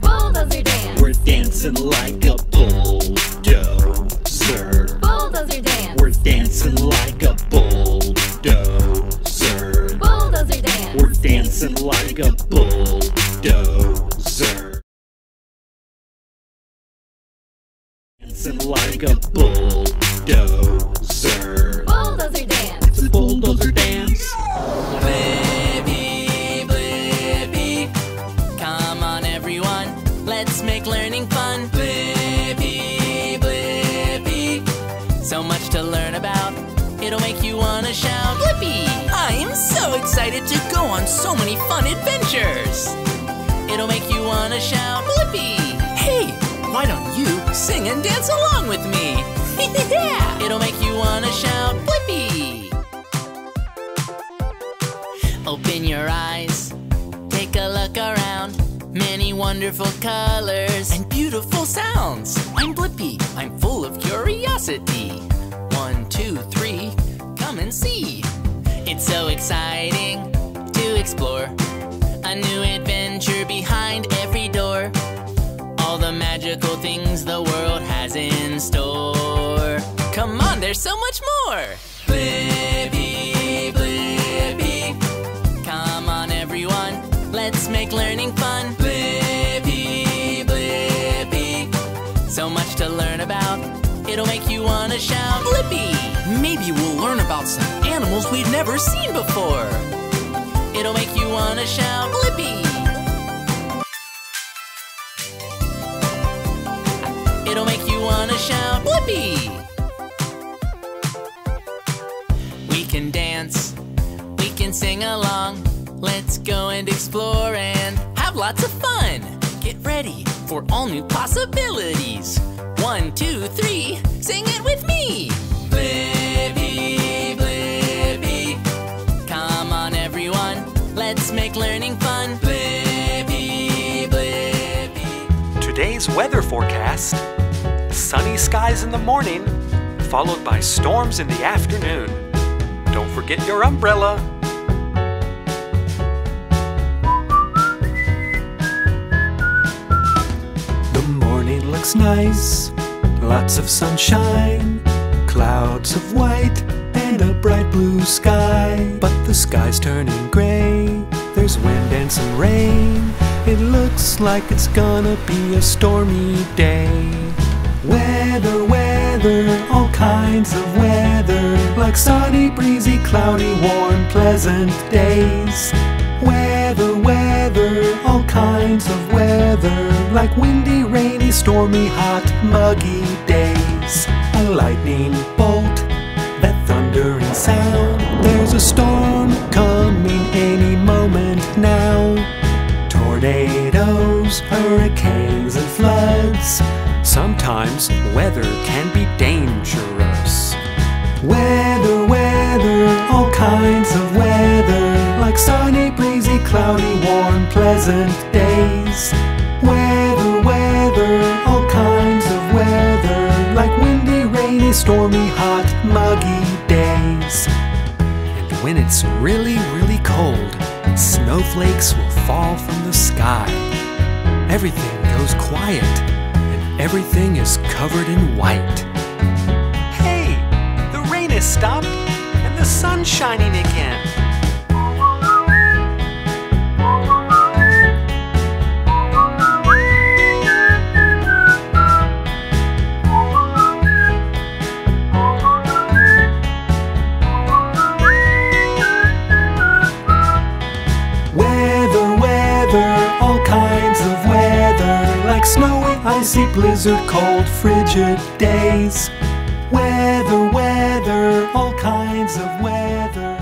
Bulldozer dance. We're dancing like a bulldozer. Bulldozer dance. We're dancing like a bulldozer. Bulldozer dance. We're dancing like a bulldozer. Like a bulldozer. Bulldozer dance. It's a bulldozer dance. Blippi, Blippi, come on everyone, let's make learning fun. Blippi, Blippi, so much to learn about, it'll make you wanna shout. Blippi, I am so excited to go on so many fun adventures. It'll make you wanna shout. Blippi, hey, why don't you sing and dance along with me? Yeah! It'll make you wanna shout, Blippi! Open your eyes, take a look around. Many wonderful colors and beautiful sounds. I'm Blippi, I'm full of curiosity. 1, 2, 3, come and see. It's so exciting to explore. A new adventure behind every door. All the magical things the world has in store. Come on, there's so much more! Blippi, Blippi, come on everyone, let's make learning fun. Blippi, Blippi, so much to learn about, it'll make you wanna shout. Blippi, maybe we'll learn about some animals we've never seen before. It'll make you wanna shout. Blippi! It'll make you wanna shout, Blippi! We can dance, we can sing along. Let's go and explore and have lots of fun. Get ready for all new possibilities. 1, 2, 3, sing it with me! Blippi, Blippi, come on everyone, let's make learning fun. Blippi, Blippi. Today's weather forecast: sunny skies in the morning, followed by storms in the afternoon. Don't forget your umbrella. The morning looks nice, lots of sunshine, clouds of white and a bright blue sky. But the sky's turning gray, there's wind and some rain. It looks like it's gonna be a stormy day. Weather, weather, all kinds of weather, like sunny, breezy, cloudy, warm, pleasant days. Weather, weather. together, all kinds of weather, like windy, rainy, stormy, hot, muggy days. A lightning bolt, that thundering sound. There's a storm coming any moment now. Tornadoes, hurricanes, and floods. Sometimes weather can be dangerous. Weather, weather, all kinds of weather, like sunny, breezy, cloudy, warm, pleasant days. Weather, weather, all kinds of weather, like windy, rainy, stormy, hot, muggy days. And when it's really, really cold, snowflakes will fall from the sky. Everything goes quiet, and everything is covered in white. Stopped and the sun's shining again. Weather, weather, all kinds of weather, like snowy, icy, blizzard, cold, frigid days. Weather, weather, all kinds of weather.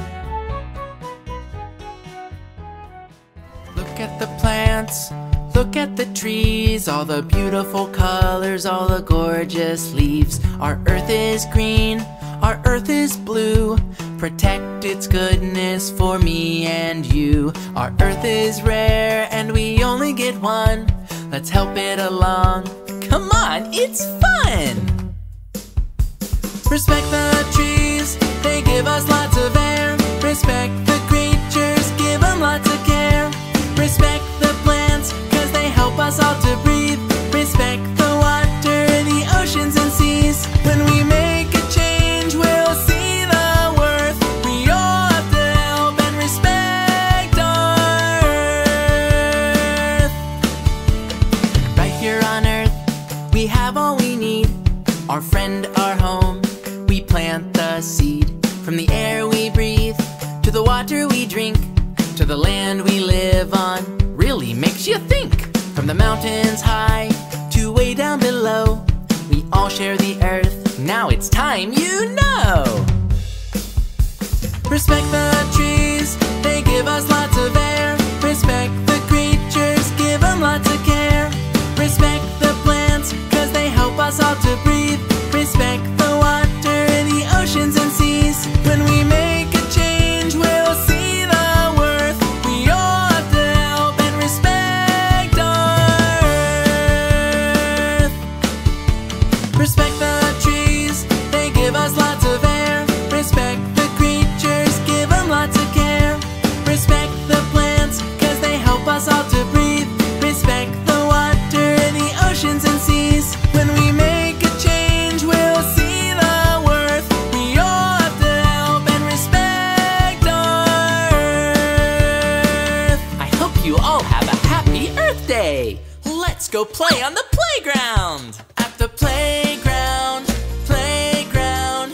Look at the plants, look at the trees, all the beautiful colors, all the gorgeous leaves. Our earth is green, our earth is blue. Protect its goodness for me and you. Our earth is rare and we only get one. Let's help it along. Come on, it's fun! Respect the trees, they give us lots of air. Respect the creatures, give them lots of care. Respect the plants, cause they help us all to breathe. Respect the water, the oceans and seas. When we make a change, we'll see the worth. We all have to help and respect our earth. Right here on earth, we have all we need. Our friend, our home. We plant the seed. From the air we breathe, to the water we drink, to the land we live on, really makes you think. From the mountains high, to way down below, we all share the earth, now it's time you know! Respect the trees, they give us lots of air. Respect the creatures, give them lots of care. Respect the plants, cause they help us all to breathe. Respect the water and the oceans and seas. When we make a change, we'll see the worth. We all have to help and respect our earth. Respect the trees, they give us lots of air. Respect the creatures, give them lots of care. Respect the plants, cause they help us all to breathe. Respect the water and the oceans and seas. When we make a change, we'll see the worth. We all have to help and respect our earth. I hope you all have a happy Earth Day! Let's go play on the playground! At the playground, playground,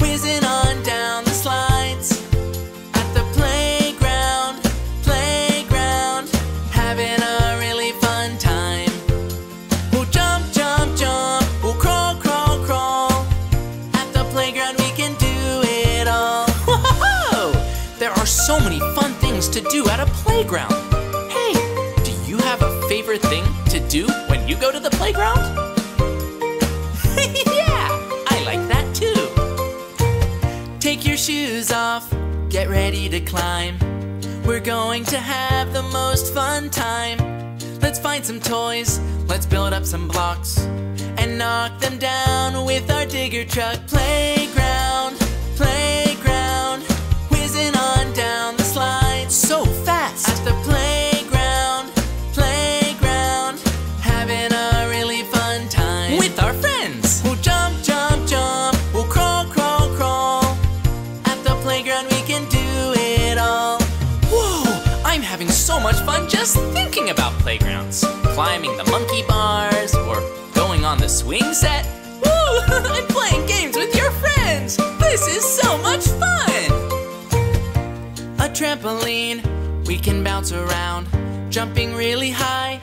whizzing on down the slides. At the playground, playground, having a really fun time. We'll jump, jump, jump. So many fun things to do at a playground. Hey, do you have a favorite thing to do when you go to the playground? Yeah, I like that too. Take your shoes off, get ready to climb. We're going to have the most fun time. Let's find some toys, let's build up some blocks, and knock them down with our digger truck. Playground, playground, whizzing on down the slide so fast. At the playground, playground, having a really fun time with our friends. We'll jump, jump, jump, we'll crawl, crawl, crawl. At the playground we can do it all. Whoa, I'm having so much fun just thinking about playgrounds. Climbing the monkey bars or going on the swing set. Woo, I'm playing games with your friends. This is so much fun. A trampoline, we can bounce around Jumping really high,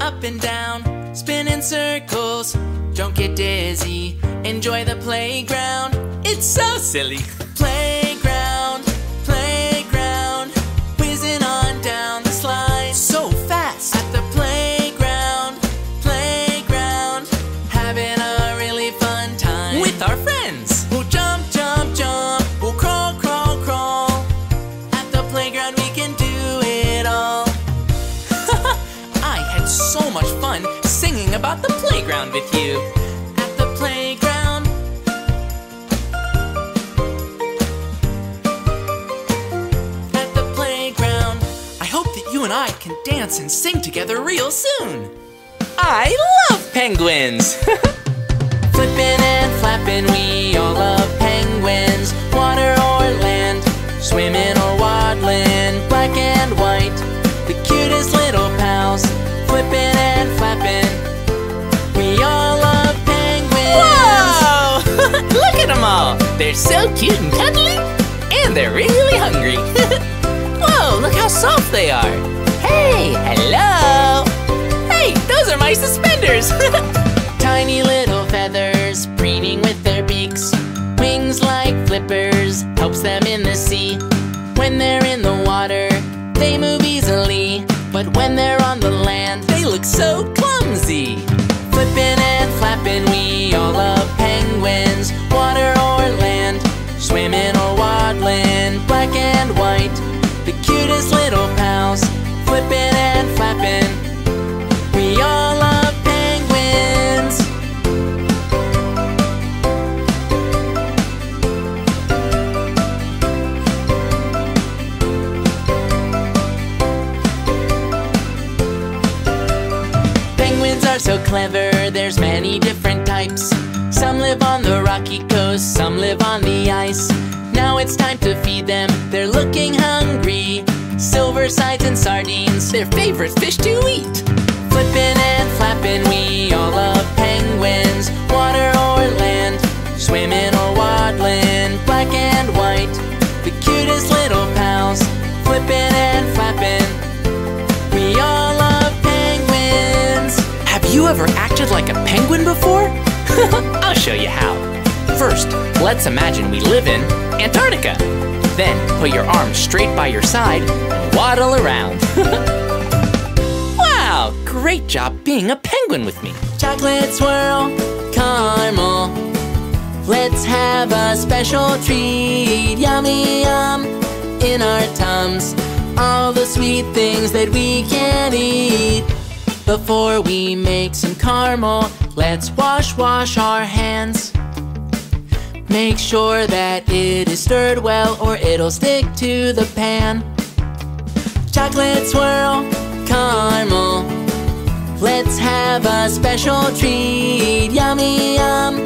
up and down, spin in circles, don't get dizzy, enjoy the playground, it's so silly. Playground, playground, whizzing on down the slide so fast. At the playground, playground, having a really fun time with our friends. We'll jump, jump, jump, we'll crawl, crawl, crawl. At the playground we can do it all. I had so much fun singing about the playground with you. At the playground. At the playground. I hope that you and I can dance and sing together real soon. I love penguins. Flipping and flapping, we all love penguins. Water or land, swimming or waddling, black and white, the cutest little pals. Flipping and flapping, we all love penguins. Wow! Look at them all! They're so cute and cuddly, and they're really hungry. Whoa, look how soft they are. Hey, hello! Hey, those are my suspenders! Tiny little feathers, preening with their beaks. Wings like flippers, helps them in the sea. When they're in the water, they move easily. But when they're on the land, they look so clumsy. Flipping and flapping, we all love penguins. Water or land, swimming or waddling, black and white, the cutest little pals. Flipping and flapping, we all love penguins. So clever, there's many different types. Some live on the rocky coast, some live on the ice. Now it's time to feed them, they're looking hungry. Silver sides and sardines, their favorite fish to eat. Flipping and flapping, we all love penguins. Water or land, swimming or waddling, black and white, the cutest little pals. Flipping and flapping, we all love penguins. You ever acted like a penguin before? I'll show you how. First, let's imagine we live in Antarctica. Then, put your arms straight by your side and waddle around. Wow, great job being a penguin with me. Chocolate swirl, caramel. Let's have a special treat, yummy yum, in our tums. All the sweet things that we can eat. Before we make some caramel, let's wash our hands. Make sure that it is stirred well or it'll stick to the pan. Chocolate swirl, caramel. Let's have a special treat, yummy yum,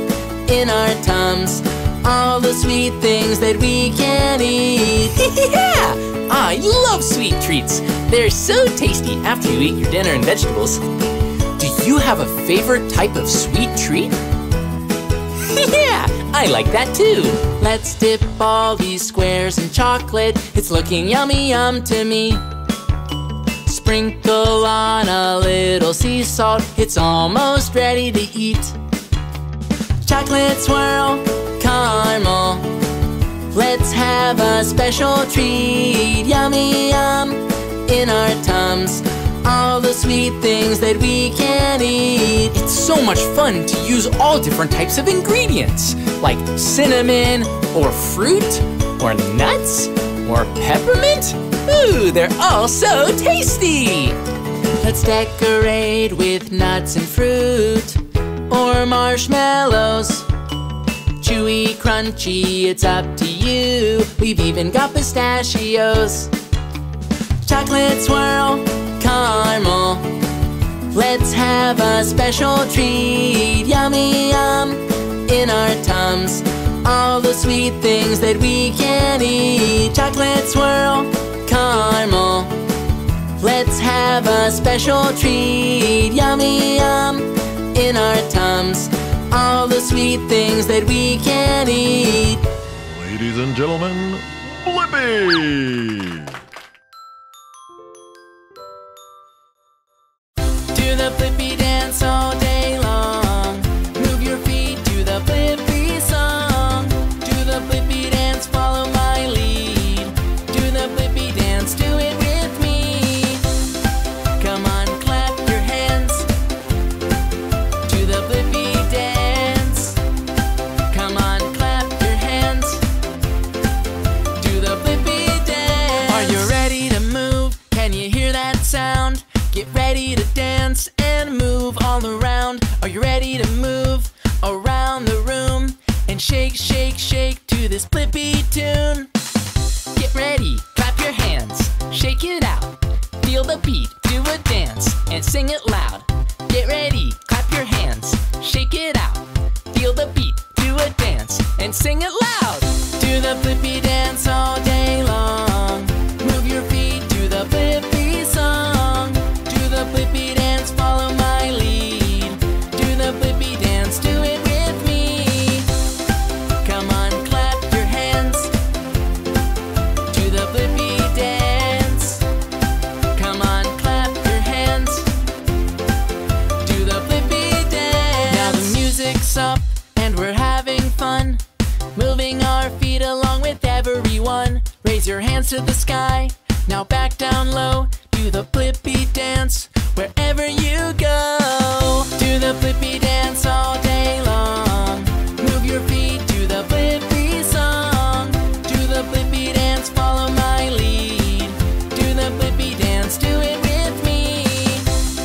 in our tums. All the sweet things that we can eat. Yeah! I love sweet treats. They're so tasty after you eat your dinner and vegetables. Do you have a favorite type of sweet treat? Yeah! I like that too. Let's dip all these squares in chocolate. It's looking yummy yum to me. Sprinkle on a little sea salt. It's almost ready to eat. Chocolate swirl, caramel. Let's have a special treat, yummy yum, in our tums. All the sweet things that we can eat. It's so much fun to use all different types of ingredients, like cinnamon, or fruit, or nuts, or peppermint. Ooh, they're all so tasty! Let's decorate with nuts and fruit, or marshmallows. Chewy, crunchy, it's up to you. We've even got pistachios. Chocolate swirl, caramel. Let's have a special treat, yummy yum, in our tums. All the sweet things that we can eat. Chocolate swirl, caramel. Let's have a special treat, yummy yum, in our tums. All the sweet things that we can eat. Ladies and gentlemen, Blippi! the beat, do a dance, and sing it loud. Get ready, clap your hands, shake it out. Feel the beat, do a dance, and sing it loud. Do the flippy dance all day long. Move your feet to the flippy song. Do the flippy dance, follow my lead. Do the flippy dance, do it with me. Come on, clap your hands. Do the flippy dance. Come on, clap your hands. Do the flippy dance. Now the music's up and we're having fun, moving our feet along with everyone. Raise your hands to the sky, now back down low. Do the flippy dance wherever you go. Do the flippy dance all day long. Move your feet to the flippy song. Do the flippy dance, follow my lead. Do the flippy dance, do it with me.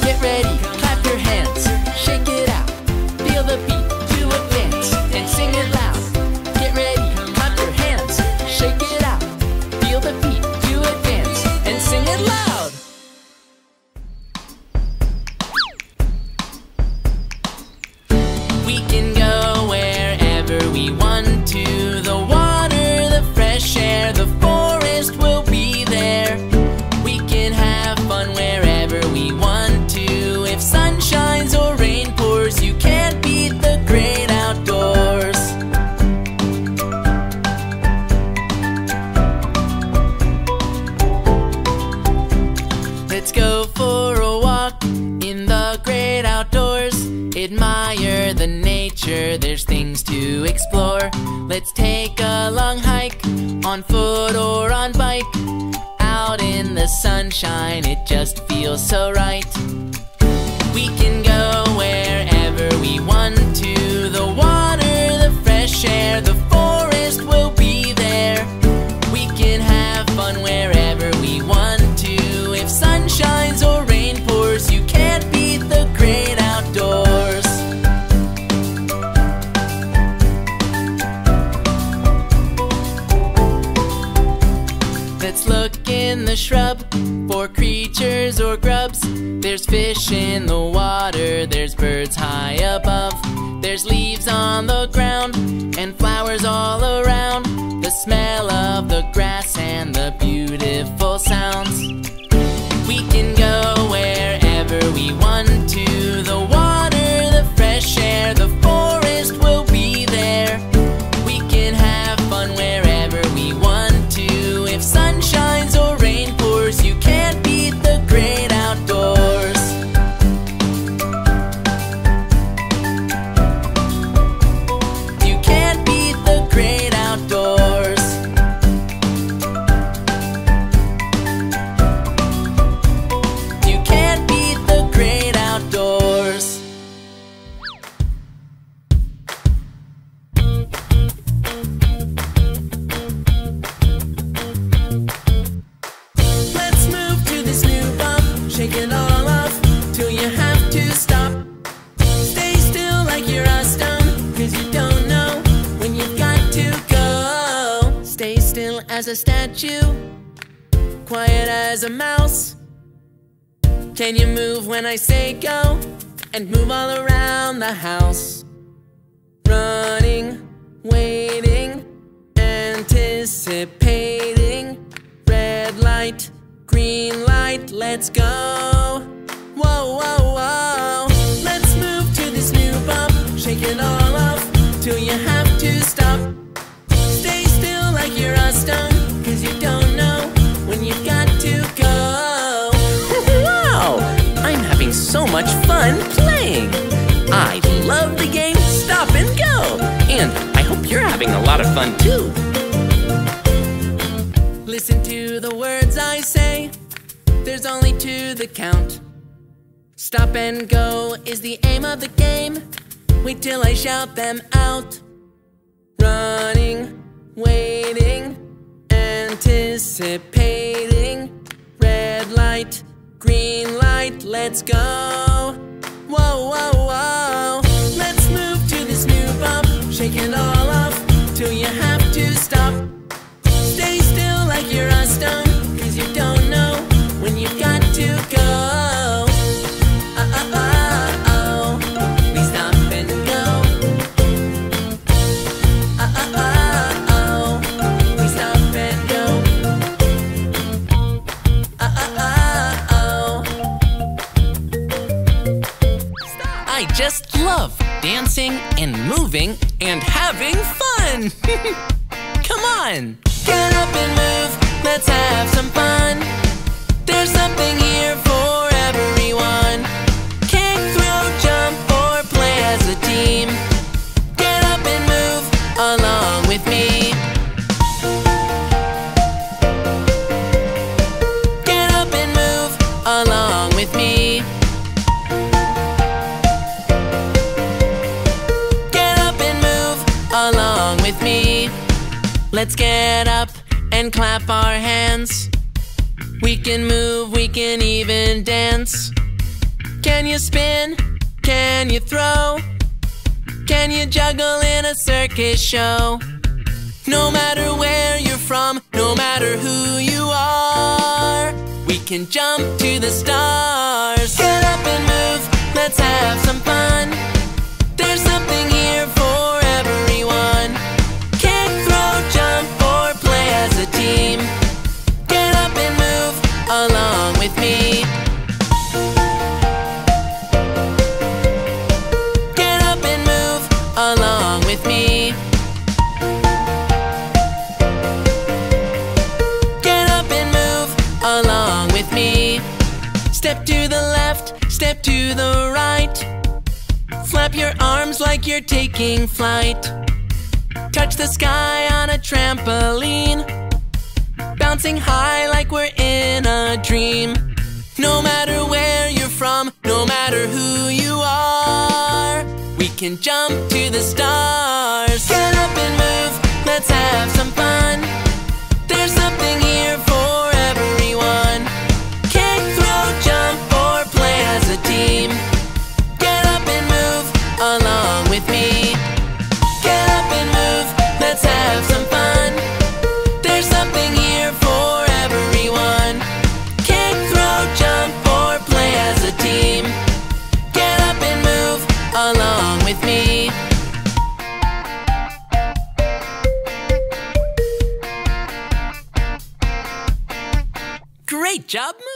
Get ready, clap your hands, shake it out. Feel the beat, do a dance, and sing it loud. Get ready, clap your hands, shake it out. Feel the beat, do a dance, and sing it loud. We can go wherever we want to. The water, the fresh air, the forest will be there. We can have fun wherever we want to. If sun shines or rain pours, you can't beat the great outdoors. Let's go for a walk in the great outdoors. Admire the nature, there's things to explore. Let's take a long hike, on foot or on bike. Out in the sunshine, it just feels so right. We can go wherever we want to. The water, the fresh air, the forest will be there. We can have fun wherever we want to. If sun shines or rain pours, you can't beat the great outdoors. Let's look in the shrub for creatures or grubs. There's fish in the water, there's birds high above. There's leaves on the ground and flowers all around. The smell of the grass and the beautiful sounds. We can go wherever we want to. The water, the fresh air, the forest will be there. We can have fun wherever we want to. If sun shines or rain pours, you can't beat the great outdoors. You can't beat the great outdoors. As a statue, quiet as a mouse. Can you move when I say go? And move all around the house. Running, waiting, anticipating. Red light, green light, let's go. Whoa, whoa, whoa. Let's move to this new bump. Shake it all off till you have to stop. Like you're a stone, 'cause you don't know when you've got to go. Wow! I'm having so much fun playing. I love the game Stop and Go, and I hope you're having a lot of fun too. Listen to the words I say. There's only two that count. Stop and go is the aim of the game. Wait till I shout them out. Running, waiting, anticipating. Red light, green light, let's go. Whoa, whoa, whoa. Let's move to this new bump. Shake it all off till you have to stop. Stay still like you're a stone, 'cause you don't know when you've got to just love dancing and moving and having fun. Come on! Get up and move, let's have some fun. There's something here for everyone. Kick, throw, jump, or play as a team. Get up and move along with me. Get up and move along with me. Get up and move along with me. Let's get up and clap our hands. We can move, we can even dance. Can you spin? Can you throw? Can you juggle in a circus show? No matter where you're from, no matter who you are, we can jump to the stars. Get up and move, let's have some fun. There's something here for everyone. Kick, throw, jump, or play as a team. Get up and move along with me. Get up and move along with me. Get up and move along with me. Step to the left, step to the right. Flap your arms like you're taking flight. Touch the sky on a trampoline. Bouncing high like we're in a dream. No matter where you're from, no matter who you are, we can jump to the stars. Get up and move, let's have some fun. There's something here for everyone. Kick, throw, jump, or play as a team. Get up and move along with me. Get up and move, let's have some fun. There's something here for everyone. Kick, throw, jump, or play as a team. Get up and move along with me. Great job, Moose!